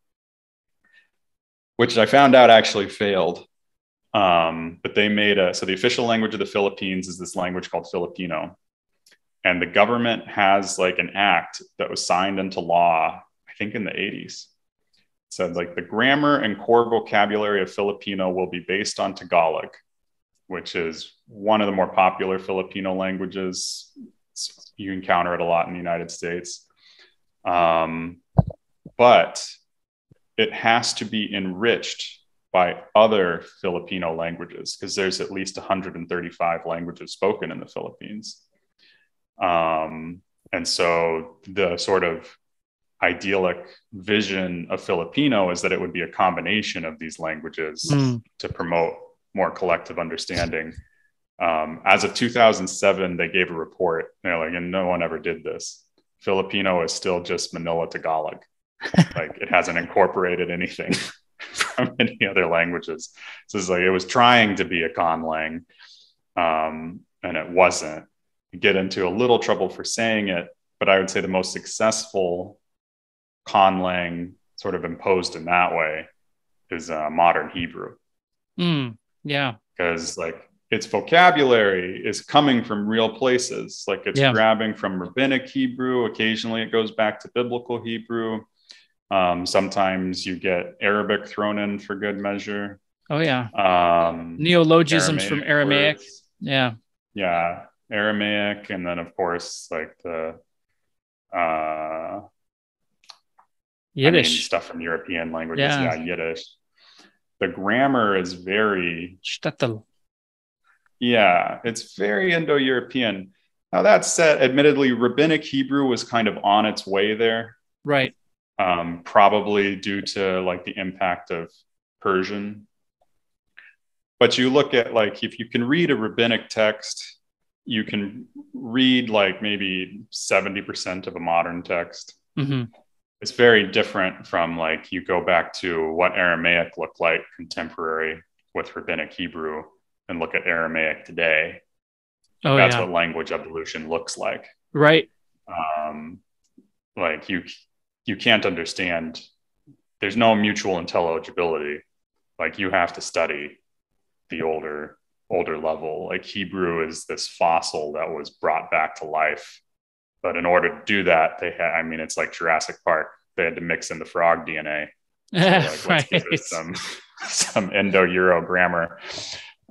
which I found out actually failed Um, but they made a, so the official language of the Philippines is this language called Filipino. And the government has like an act that was signed into law, I think in the eighties. It said like the grammar and core vocabulary of Filipino will be based on Tagalog, which is one of the more popular Filipino languages. You encounter it a lot in the United States. Um, but it has to be enriched by other Filipino languages because there's at least one hundred thirty-five languages spoken in the Philippines. Um, and so the sort of idyllic vision of Filipino is that it would be a combination of these languages mm. to promote more collective understanding. Um, as of two thousand seven, they gave a report, and they're like, and no one ever did this. Filipino is still just Manila Tagalog. Like it hasn't incorporated anything from any other languages. So it's like, it was trying to be a conlang, um, and it wasn't. You get into a little trouble for saying it, but I would say the most successful conlang sort of imposed in that way is uh, modern Hebrew. Mm, yeah. Because like its vocabulary is coming from real places. Like it's yeah. grabbing from rabbinic Hebrew. Occasionally it goes back to biblical Hebrew. Um, sometimes you get Arabic thrown in for good measure. Oh yeah. Um, Neologisms Aramaic from Aramaic. Words. Yeah. Yeah. Aramaic. And then of course, like the, uh, Yiddish I mean, stuff from European languages. Yeah. yeah. Yiddish. The grammar is very shtetl. Yeah, it's very Indo-European. Now that said, admittedly, rabbinic Hebrew was kind of on its way there. Right. Um, probably due to like the impact of Persian. But you look at like, if you can read a rabbinic text, you can read like maybe seventy percent of a modern text. Mm-hmm. It's very different from like, you go back to what Aramaic looked like contemporary with rabbinic Hebrew and look at Aramaic today. Oh, That's yeah. what language evolution looks like. Right. Um, like you, you can't understand, there's no mutual intelligibility. Like you have to study the older, older level. Like Hebrew is this fossil that was brought back to life. But in order to do that, they had, I mean, it's like Jurassic Park. They had to mix in the frog D N A. So like, right. Let's give some, some Indo-Euro grammar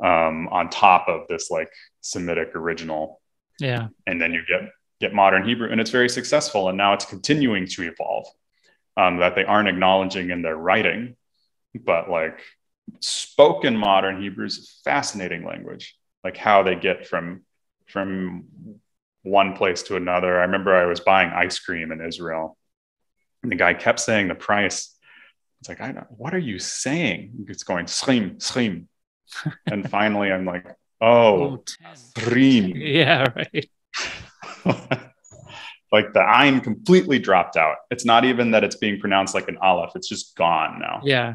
um, on top of this like Semitic original. Yeah. And then you get, get modern Hebrew, and it's very successful. And now it's continuing to evolve, um, that they aren't acknowledging in their writing, but like spoken modern Hebrew is a fascinating language, like how they get from, from one place to another. I remember I was buying ice cream in Israel and the guy kept saying the price. It's like, I don't, what are you saying? It's going, slim, slim. And finally, I'm like, oh, dream. Yeah, right. Like the I'm completely dropped out. It's not even that it's being pronounced like an aleph. It's just gone now. Yeah.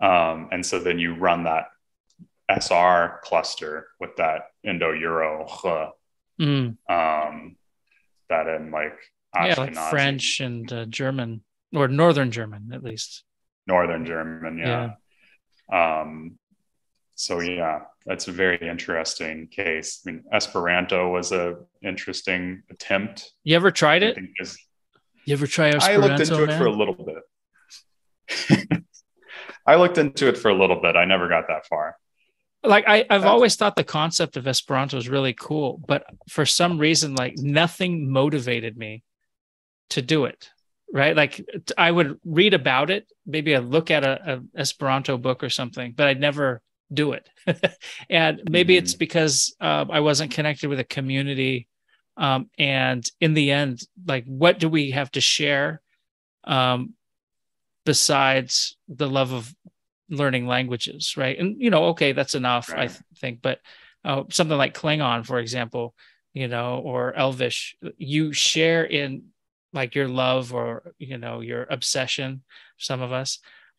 Um, and so then you run that S R cluster with that Indo-Euro huh, mm. um, that in like Ashkenazi. Yeah, like French and uh, German, or Northern German, at least. Northern German, yeah. yeah. Um, so yeah, that's a very interesting case. I mean, Esperanto was a interesting attempt. You ever tried it? You ever try Esperanto? I looked into man? it for a little bit. I looked into it for a little bit. I never got that far. Like I, I've that's... always thought the concept of Esperanto is really cool, but for some reason, like nothing motivated me to do it. Right. Like I would read about it. Maybe I look at a, a Esperanto book or something, but I'd never do it. And maybe mm-hmm. it's because uh, I wasn't connected with a community. Um, and in the end, like, what do we have to share um, besides the love of learning languages? Right. And, you know, OK, that's enough, right. I th- think. But uh, something like Klingon, for example, you know, or Elvish, you share in like your love or, you know, your obsession, some of us,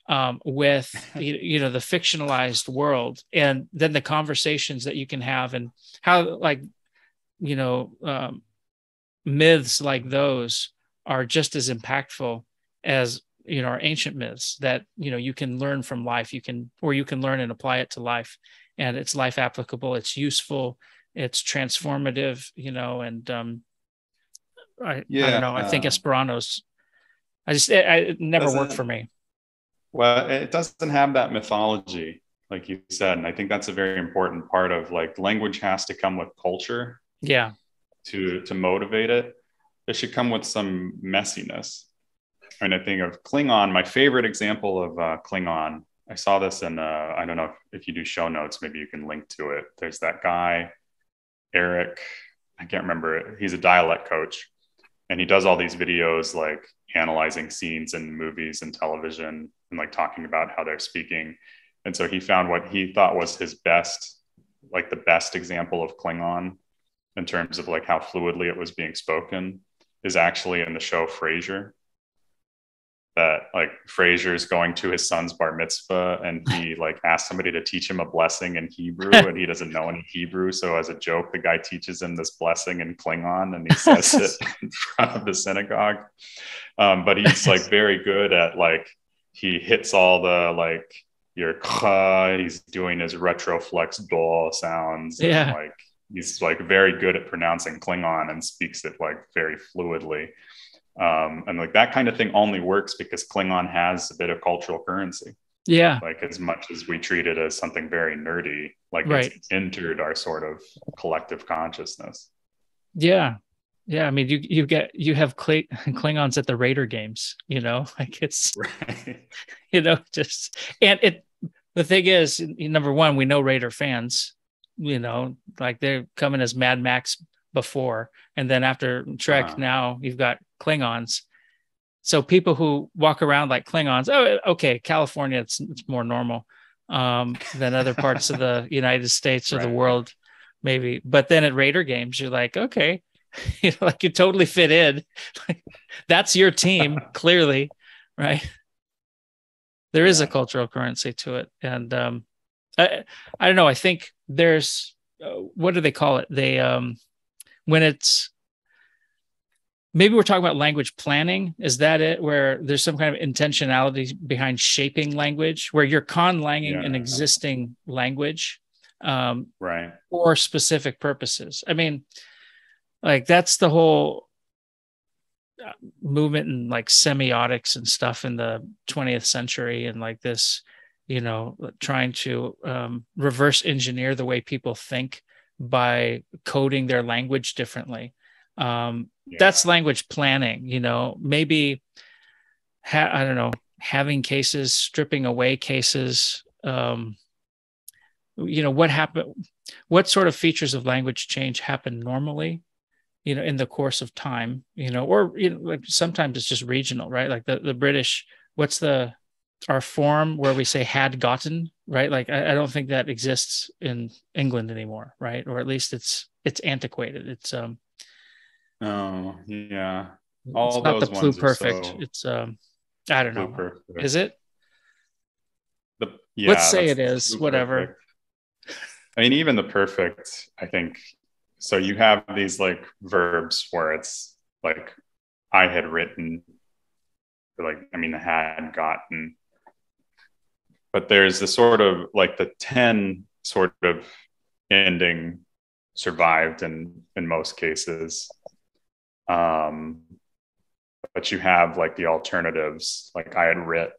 um, with, you, you know, the fictionalized world, and then the conversations that you can have and how, like, you know, um, myths like those are just as impactful as you know, our ancient myths that, you know, you can learn from life, you can, or you can learn and apply it to life, and it's life applicable, it's useful, it's transformative, you know, and um, I, yeah, I don't know, I think uh, Esperanto's, I just, it, it never worked for me. Well, it doesn't have that mythology, like you said. And I think that's a very important part of, like, language has to come with culture. Yeah. To, to motivate it. It should come with some messiness. I mean, I think of Klingon, my favorite example of uh, Klingon. I saw this in, uh, I don't know if, if you do show notes, maybe you can link to it. There's that guy, Eric, I can't remember it. He's a dialect coach, and he does all these videos, like analyzing scenes in movies and television, and like talking about how they're speaking. And so he found what he thought was his best, like the best example of Klingon in terms of like how fluidly it was being spoken, is actually in the show Frasier. That like Frasier is going to his son's bar mitzvah, and he like asks somebody to teach him a blessing in Hebrew, and he doesn't know any Hebrew. So as a joke, the guy teaches him this blessing in Klingon, and he says it in front of the synagogue. Um, but he's like very good at like, he hits all the like your kha, he's doing his retroflex doll sounds. Yeah. And, like he's like very good at pronouncing Klingon and speaks it like very fluidly. Um, and like that kind of thing only works because Klingon has a bit of cultural currency. Yeah. Like as much as we treat it as something very nerdy, like right. It's entered our sort of collective consciousness. Yeah. Yeah. I mean, you, you get, you have Kling- Klingons at the Raider games, you know, like it's, right. you know, just, and it, the thing is, number one, we know Raider fans, you know, like they're coming as Mad Max before, and then after Trek, uh-huh. now you've got Klingons. So people who walk around like Klingons, oh, okay, California, it's, it's more normal um, than other parts of the United States or right. the world, maybe. But then at Raider games, you're like, okay, you know, like you totally fit in. That's your team, clearly, right? There yeah. is a cultural currency to it, and um, I, I don't know. I think there's uh, what do they call it? They um, when it's maybe we're talking about language planning. Is that it? Where there's some kind of intentionality behind shaping language, where you're conlanging yeah. an existing language um, right. for specific purposes. I mean, like that's the whole movement in like semiotics and stuff in the twentieth century. And like this, you know, trying to um, reverse engineer the way people think by coding their language differently. Um, yeah. That's language planning, you know, maybe, ha- I don't know, having cases, stripping away cases, um, you know, what happened, what sort of features of language change happen normally, you know, in the course of time, you know, or you know, like sometimes it's just regional, right? Like the, the British, what's the, our form where we say had gotten, right? Like, I, I don't think that exists in England anymore, right? Or at least it's, it's antiquated. It's, um, oh yeah, all it's not those the pluperfect. So it's um, I don't know. Perfect. Is it? The yeah, let's say it is. Whatever. I mean, even the perfect. I think so. You have these like verbs where it's like I had written, or like I mean, had gotten. But there's the sort of like the ten sort of ending survived in in most cases. Um, but you have like the alternatives, like I had writ,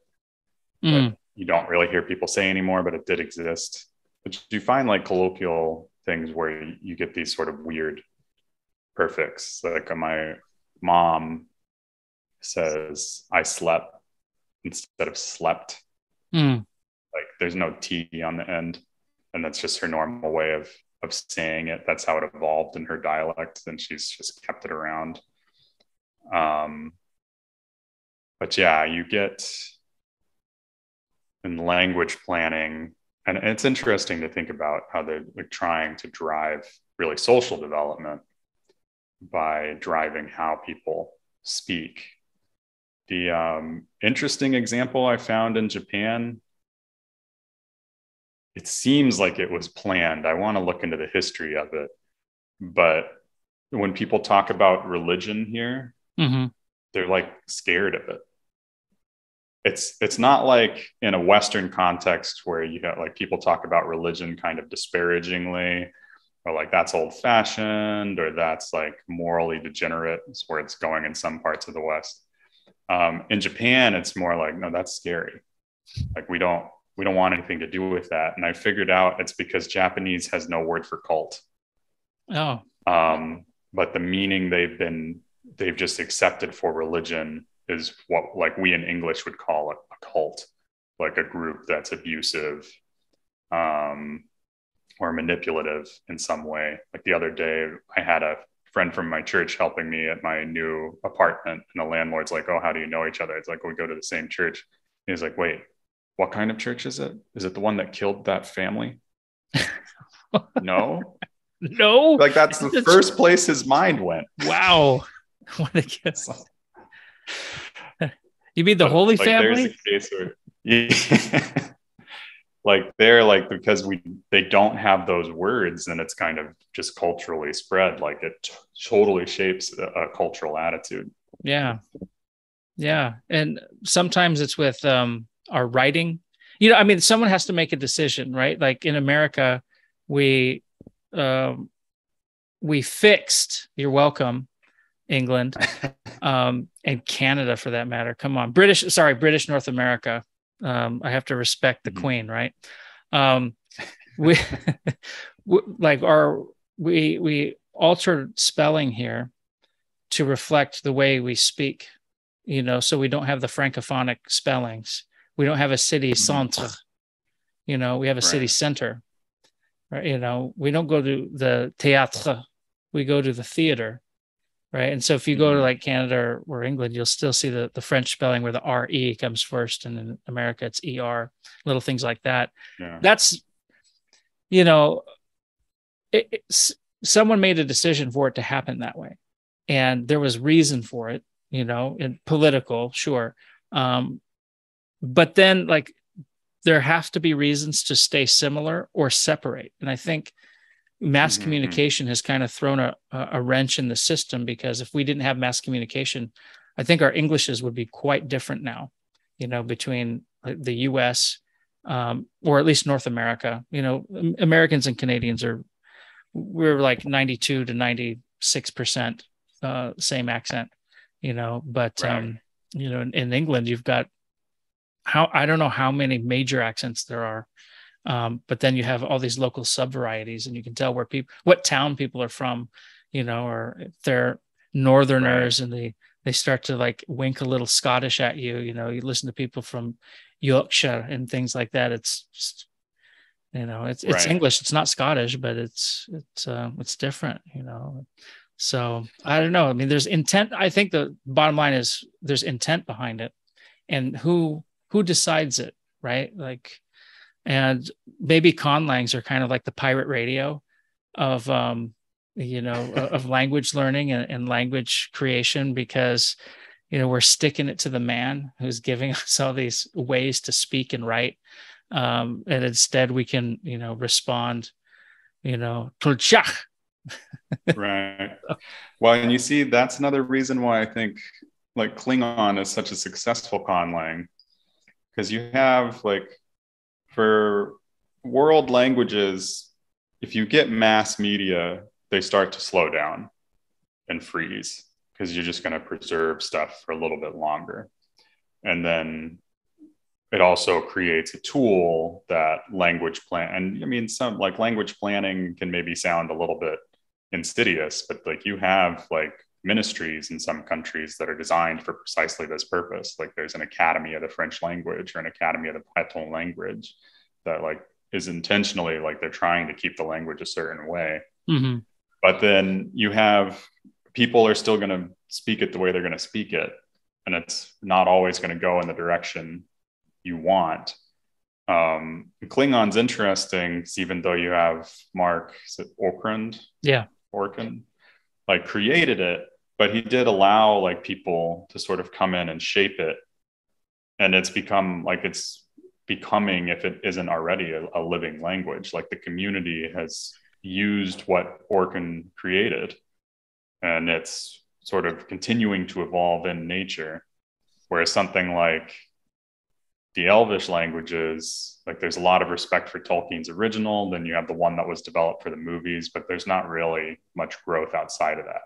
mm. that you don't really hear people say anymore, but it did exist. But you find like colloquial things where you, you get these sort of weird perfects. Like my mom says, I slept instead of slept. Mm. Like there's no T on the end. And that's just her normal way of of saying it. That's how it evolved in her dialect, and she's just kept it around. Um, but yeah, you get in language planning, and it's interesting to think about how they're like trying to drive really social development by driving how people speak. The um, interesting example I found in Japan, it seems like it was planned. I want to look into the history of it. But when people talk about religion here, mm-hmm. they're like scared of it. it's it's not like in a Western context where you got like people talk about religion kind of disparagingly, or like that's old fashioned, or that's like morally degenerate, is where it's going in some parts of the West. Um, in Japan, it's more like, no, that's scary. Like we don't, we don't want anything to do with that. And I figured out it's because Japanese has no word for cult. Oh. Um, but the meaning they've been, they've just accepted for religion is what like we in English would call it a cult, like a group that's abusive, um, or manipulative in some way. Like the other day I had a friend from my church helping me at my new apartment, and the landlord's like, oh, how do you know each other? It's like, we go to the same church. And he's like, wait, what kind of church is it? Is it the one that killed that family? No. No. Like that's the it's... first place his mind went. Wow. What a guess. You mean the Holy like, Family? There's a case where, yeah. Like they're like, because we, they don't have those words, and it's kind of just culturally spread. Like it t- totally shapes a, a cultural attitude. Yeah. Yeah. And sometimes it's with, um, our writing, you know, I mean, someone has to make a decision, right? Like in America, we, um, we fixed, you're welcome, England, um, and Canada for that matter. Come on, British, sorry, British North America. Um, I have to respect the mm-hmm. Queen, right? Um, we, we like our, we, we altered spelling here to reflect the way we speak, you know, so we don't have the francophonic spellings. We don't have a city centre, you know, we have a right. city center, right? You know, we don't go to the théâtre, we go to the theater, right? And so if you go to like Canada or, or England, you'll still see the, the French spelling where the R E comes first, and in America it's E R, little things like that. Yeah. That's, you know, it, it's, someone made a decision for it to happen that way. And there was reason for it, you know, in political, sure. Um, But then, like, there have to be reasons to stay similar or separate. And I think mass mm-hmm. communication has kind of thrown a, a wrench in the system, because if we didn't have mass communication, I think our Englishes would be quite different now, you know, between the U S um, or at least North America. You know, Americans and Canadians are, we're like ninety-two to ninety-six percent uh, same accent, you know, but, right. um, you know, in, in England, you've got, how I don't know how many major accents there are, um, but then you have all these local sub varieties, and you can tell where people, what town people are from, you know, or if they're Northerners right. and they they start to like wink a little Scottish at you, you know. You listen to people from Yorkshire and things like that. It's just, you know, it's it's right. English. It's not Scottish, but it's it's uh, it's different, you know. So I don't know. I mean, there's intent. I think the bottom line is there's intent behind it, and who. Who decides it, right? Like, and maybe conlangs are kind of like the pirate radio of, um, you know, of language learning and, and language creation, because, you know, we're sticking it to the man who's giving us all these ways to speak and write. Um, and instead we can, you know, respond, you know, Tulchach. Right. Well, and you see, that's another reason why I think like Klingon is such a successful conlang. Because you have like for world languages, if you get mass media, they start to slow down and freeze, because you're just going to preserve stuff for a little bit longer. And then it also creates a tool that language plan. And I mean, some like language planning can maybe sound a little bit insidious, but like you have like ministries in some countries that are designed for precisely this purpose. Like there's an academy of the French language or an academy of the Breton language that like is intentionally like they're trying to keep the language a certain way. Mm-hmm. But then you have people are still going to speak it the way they're going to speak it. And it's not always going to go in the direction you want. Um, Klingon's interesting, even though you have Mark, is it Orkund? Yeah. Orkund, like created it. But he did allow like people to sort of come in and shape it. And it's become like it's becoming, if it isn't already, a, a living language. Like the community has used what Orkun created, and it's sort of continuing to evolve in nature. Whereas something like the Elvish languages, like there's a lot of respect for Tolkien's original, then you have the one that was developed for the movies, but there's not really much growth outside of that.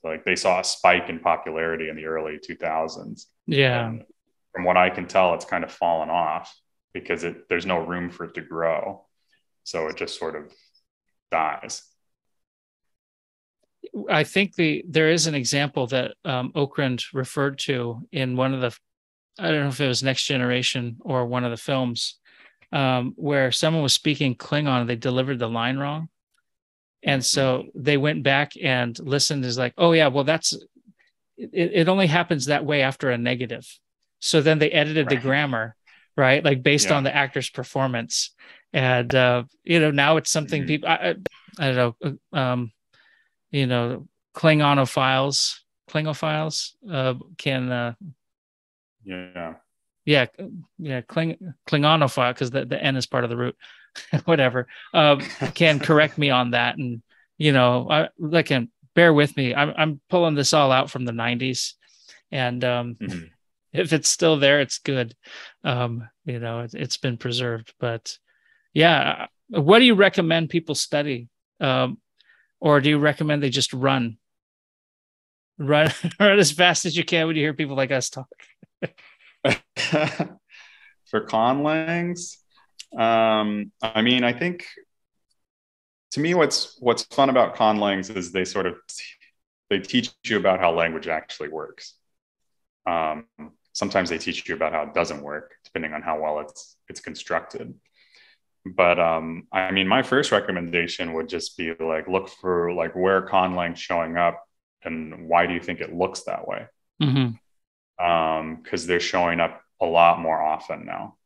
So like they saw a spike in popularity in the early two thousands. Yeah. And from what I can tell, it's kind of fallen off because it, there's no room for it to grow. So it just sort of dies. I think the there is an example that um, Okrand referred to in one of the, I don't know if it was Next Generation or one of the films, um, where someone was speaking Klingon and they delivered the line wrong. And so they went back and listened, is like, oh yeah, well that's, it, it only happens that way after a negative. So then they edited right. the grammar, right? Like based yeah. on the actor's performance. And, uh, you know, now it's something mm-hmm. people, I, I don't know, um, you know, Klingonophiles, Klingophiles uh, can, uh, yeah, yeah, yeah, Kling, Klingonophile, because the, the N is part of the root, whatever, uh, can correct me on that. And, you know, I, I can bear with me. I'm, I'm pulling this all out from the nineties. And um, mm-hmm. if it's still there, it's good. Um, you know, it, it's been preserved. But yeah, what do you recommend people study? Um, Or do you recommend they just run? Run, run as fast as you can when you hear people like us talk. For conlangs, um, I mean, I think to me, what's what's fun about conlangs is they sort of they teach you about how language actually works. Um, sometimes they teach you about how it doesn't work, depending on how well it's it's constructed. But um, I mean, my first recommendation would just be like, look for like where conlang showing up and why do you think it looks that way? Because mm-hmm. um, they're showing up a lot more often now.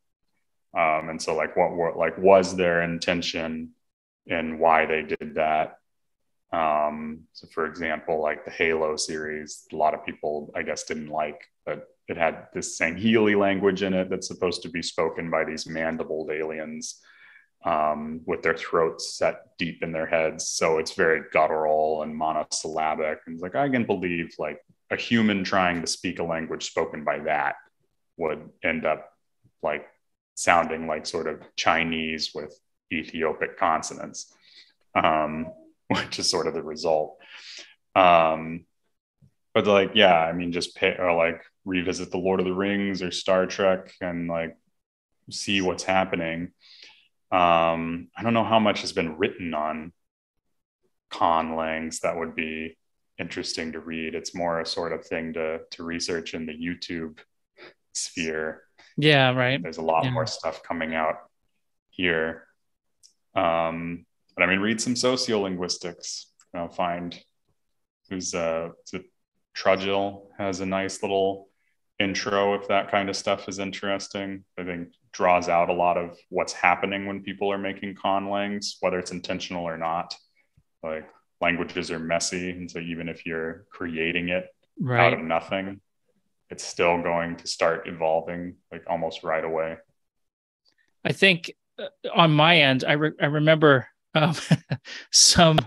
Um, and so like what were like, was their intention and why they did that? Um, so for example, like the Halo series, a lot of people, I guess, didn't like that it had this Sangheili language in it that's supposed to be spoken by these mandibled aliens. Um, with their throats set deep in their heads. So it's very guttural and monosyllabic. And it's like, I can believe like a human trying to speak a language spoken by that would end up like sounding like sort of Chinese with Ethiopic consonants, um, which is sort of the result. Um, but like, yeah, I mean, just pay, or like revisit the Lord of the Rings or Star Trek and like see what's happening. Um, I don't know how much has been written on conlangs that would be interesting to read. It's more a sort of thing to to research in the YouTube sphere. Yeah, right. There's a lot yeah. more stuff coming out here. Um, but I mean, read some sociolinguistics. I'll find who's uh, Trudgill has a nice little intro if that kind of stuff is interesting. I think draws out a lot of what's happening when people are making conlangs, whether it's intentional or not. Like languages are messy, and so even if you're creating it right. out of nothing, it's still going to start evolving like almost right away. I think uh, on my end, I, re- I remember um, some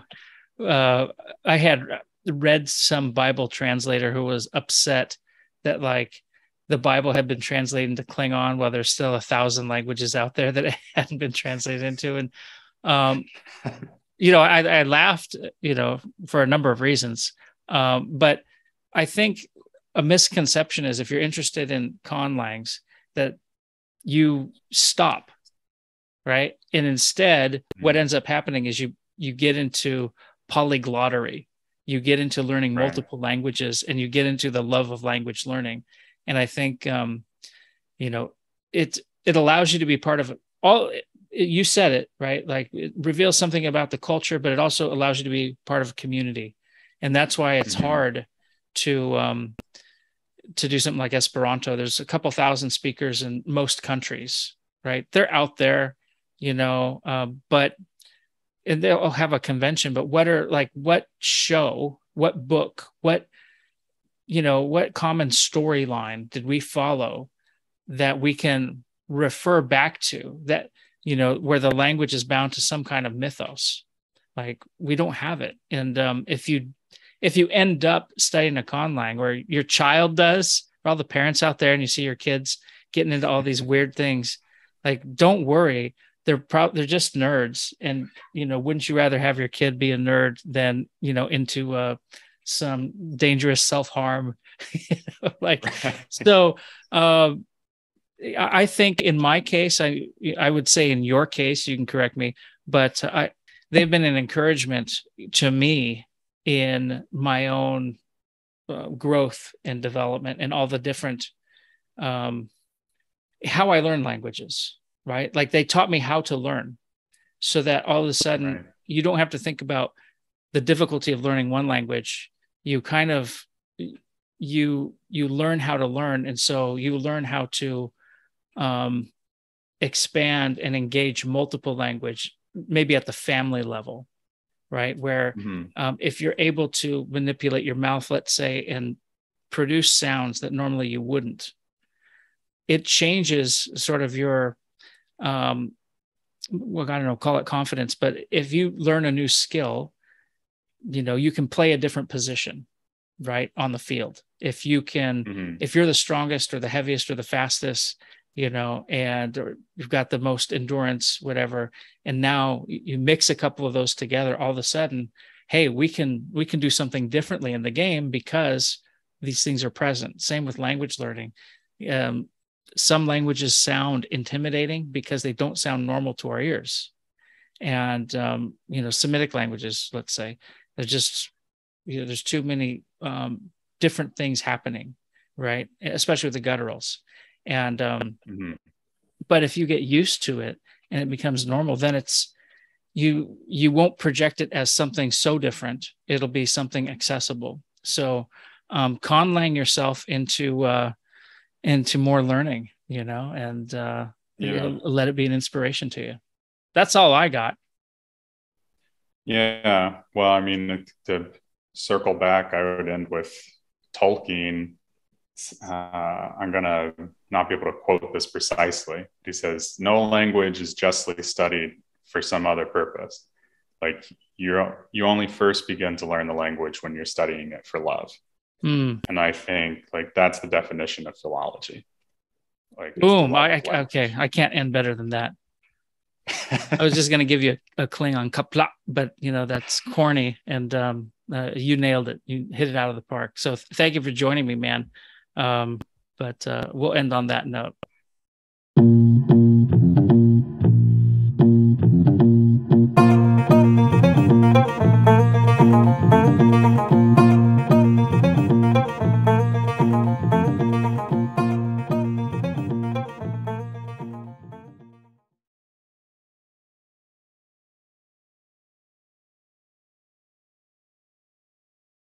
uh, I had read some Bible translator who was upset that like the Bible had been translated into Klingon while there's still a thousand languages out there that it hadn't been translated into. And, um, you know, I, I laughed, you know, for a number of reasons. Um, but I think a misconception is if you're interested in conlangs that you stop, right? And instead mm-hmm. what ends up happening is you, you get into polyglottery, you get into learning right. multiple languages, and you get into the love of language learning. And I think, um, you know, it it allows you to be part of all. It, you said it right, like it reveals something about the culture, but it also allows you to be part of a community, and that's why it's mm-hmm. hard to um, to do something like Esperanto. There's a couple thousand speakers in most countries, right? They're out there, you know, uh, but and they'll have a convention. But what are like what show, what book, what you know, what common storyline did we follow that we can refer back to that, you know, where the language is bound to some kind of mythos? Like we don't have it. And um, if you if you end up studying a conlang or your child does, or all the parents out there and you see your kids getting into all these weird things. Like, don't worry. They're pro- they're just nerds. And, you know, wouldn't you rather have your kid be a nerd than, you know, into uh, some dangerous self-harm? You know, like, right. So um, I think in my case, I I would say in your case, you can correct me, but I they've been an encouragement to me in my own uh, growth and development and all the different um, how I learn languages, right? Like they taught me how to learn so that all of a sudden right. you don't have to think about the difficulty of learning one language. You kind of, you, you learn how to learn. And so you learn how to um, expand and engage multiple language, maybe at the family level, right? Where mm-hmm. um, if you're able to manipulate your mouth, let's say, and produce sounds that normally you wouldn't, it changes sort of your, um, well, I don't know, call it confidence. But if you learn a new skill, you know, you can play a different position, right, on the field. If you can, mm-hmm. if you're the strongest or the heaviest or the fastest, you know, and or you've got the most endurance, whatever. And now you mix a couple of those together, all of a sudden, hey, we can, we can do something differently in the game because these things are present. Same with language learning. Um, some languages sound intimidating because they don't sound normal to our ears. And, um, you know, Semitic languages, let's say, they're just, you know, there's too many um, different things happening, right? Especially with the gutturals. And, um, mm-hmm. but if you get used to it and it becomes normal, then it's, you, you won't project it as something so different. It'll be something accessible. So, um, conlang yourself into, uh, into more learning, you know, and, uh, yeah. it'll, let it be an inspiration to you. That's all I got. Yeah. Well, I mean, to circle back, I would end with Tolkien. Uh, I'm going to not be able to quote this precisely. He says, no language is justly studied for some other purpose. Like you're, you only first begin to learn the language when you're studying it for love. Mm. And I think like that's the definition of philology. Like, boom. I, I, okay. I can't end better than that. I was just going to give you a, a Klingon kapla, but you know, that's corny. And um, uh, you nailed it. You hit it out of the park. So th- thank you for joining me, man. Um, but uh, we'll end on that note.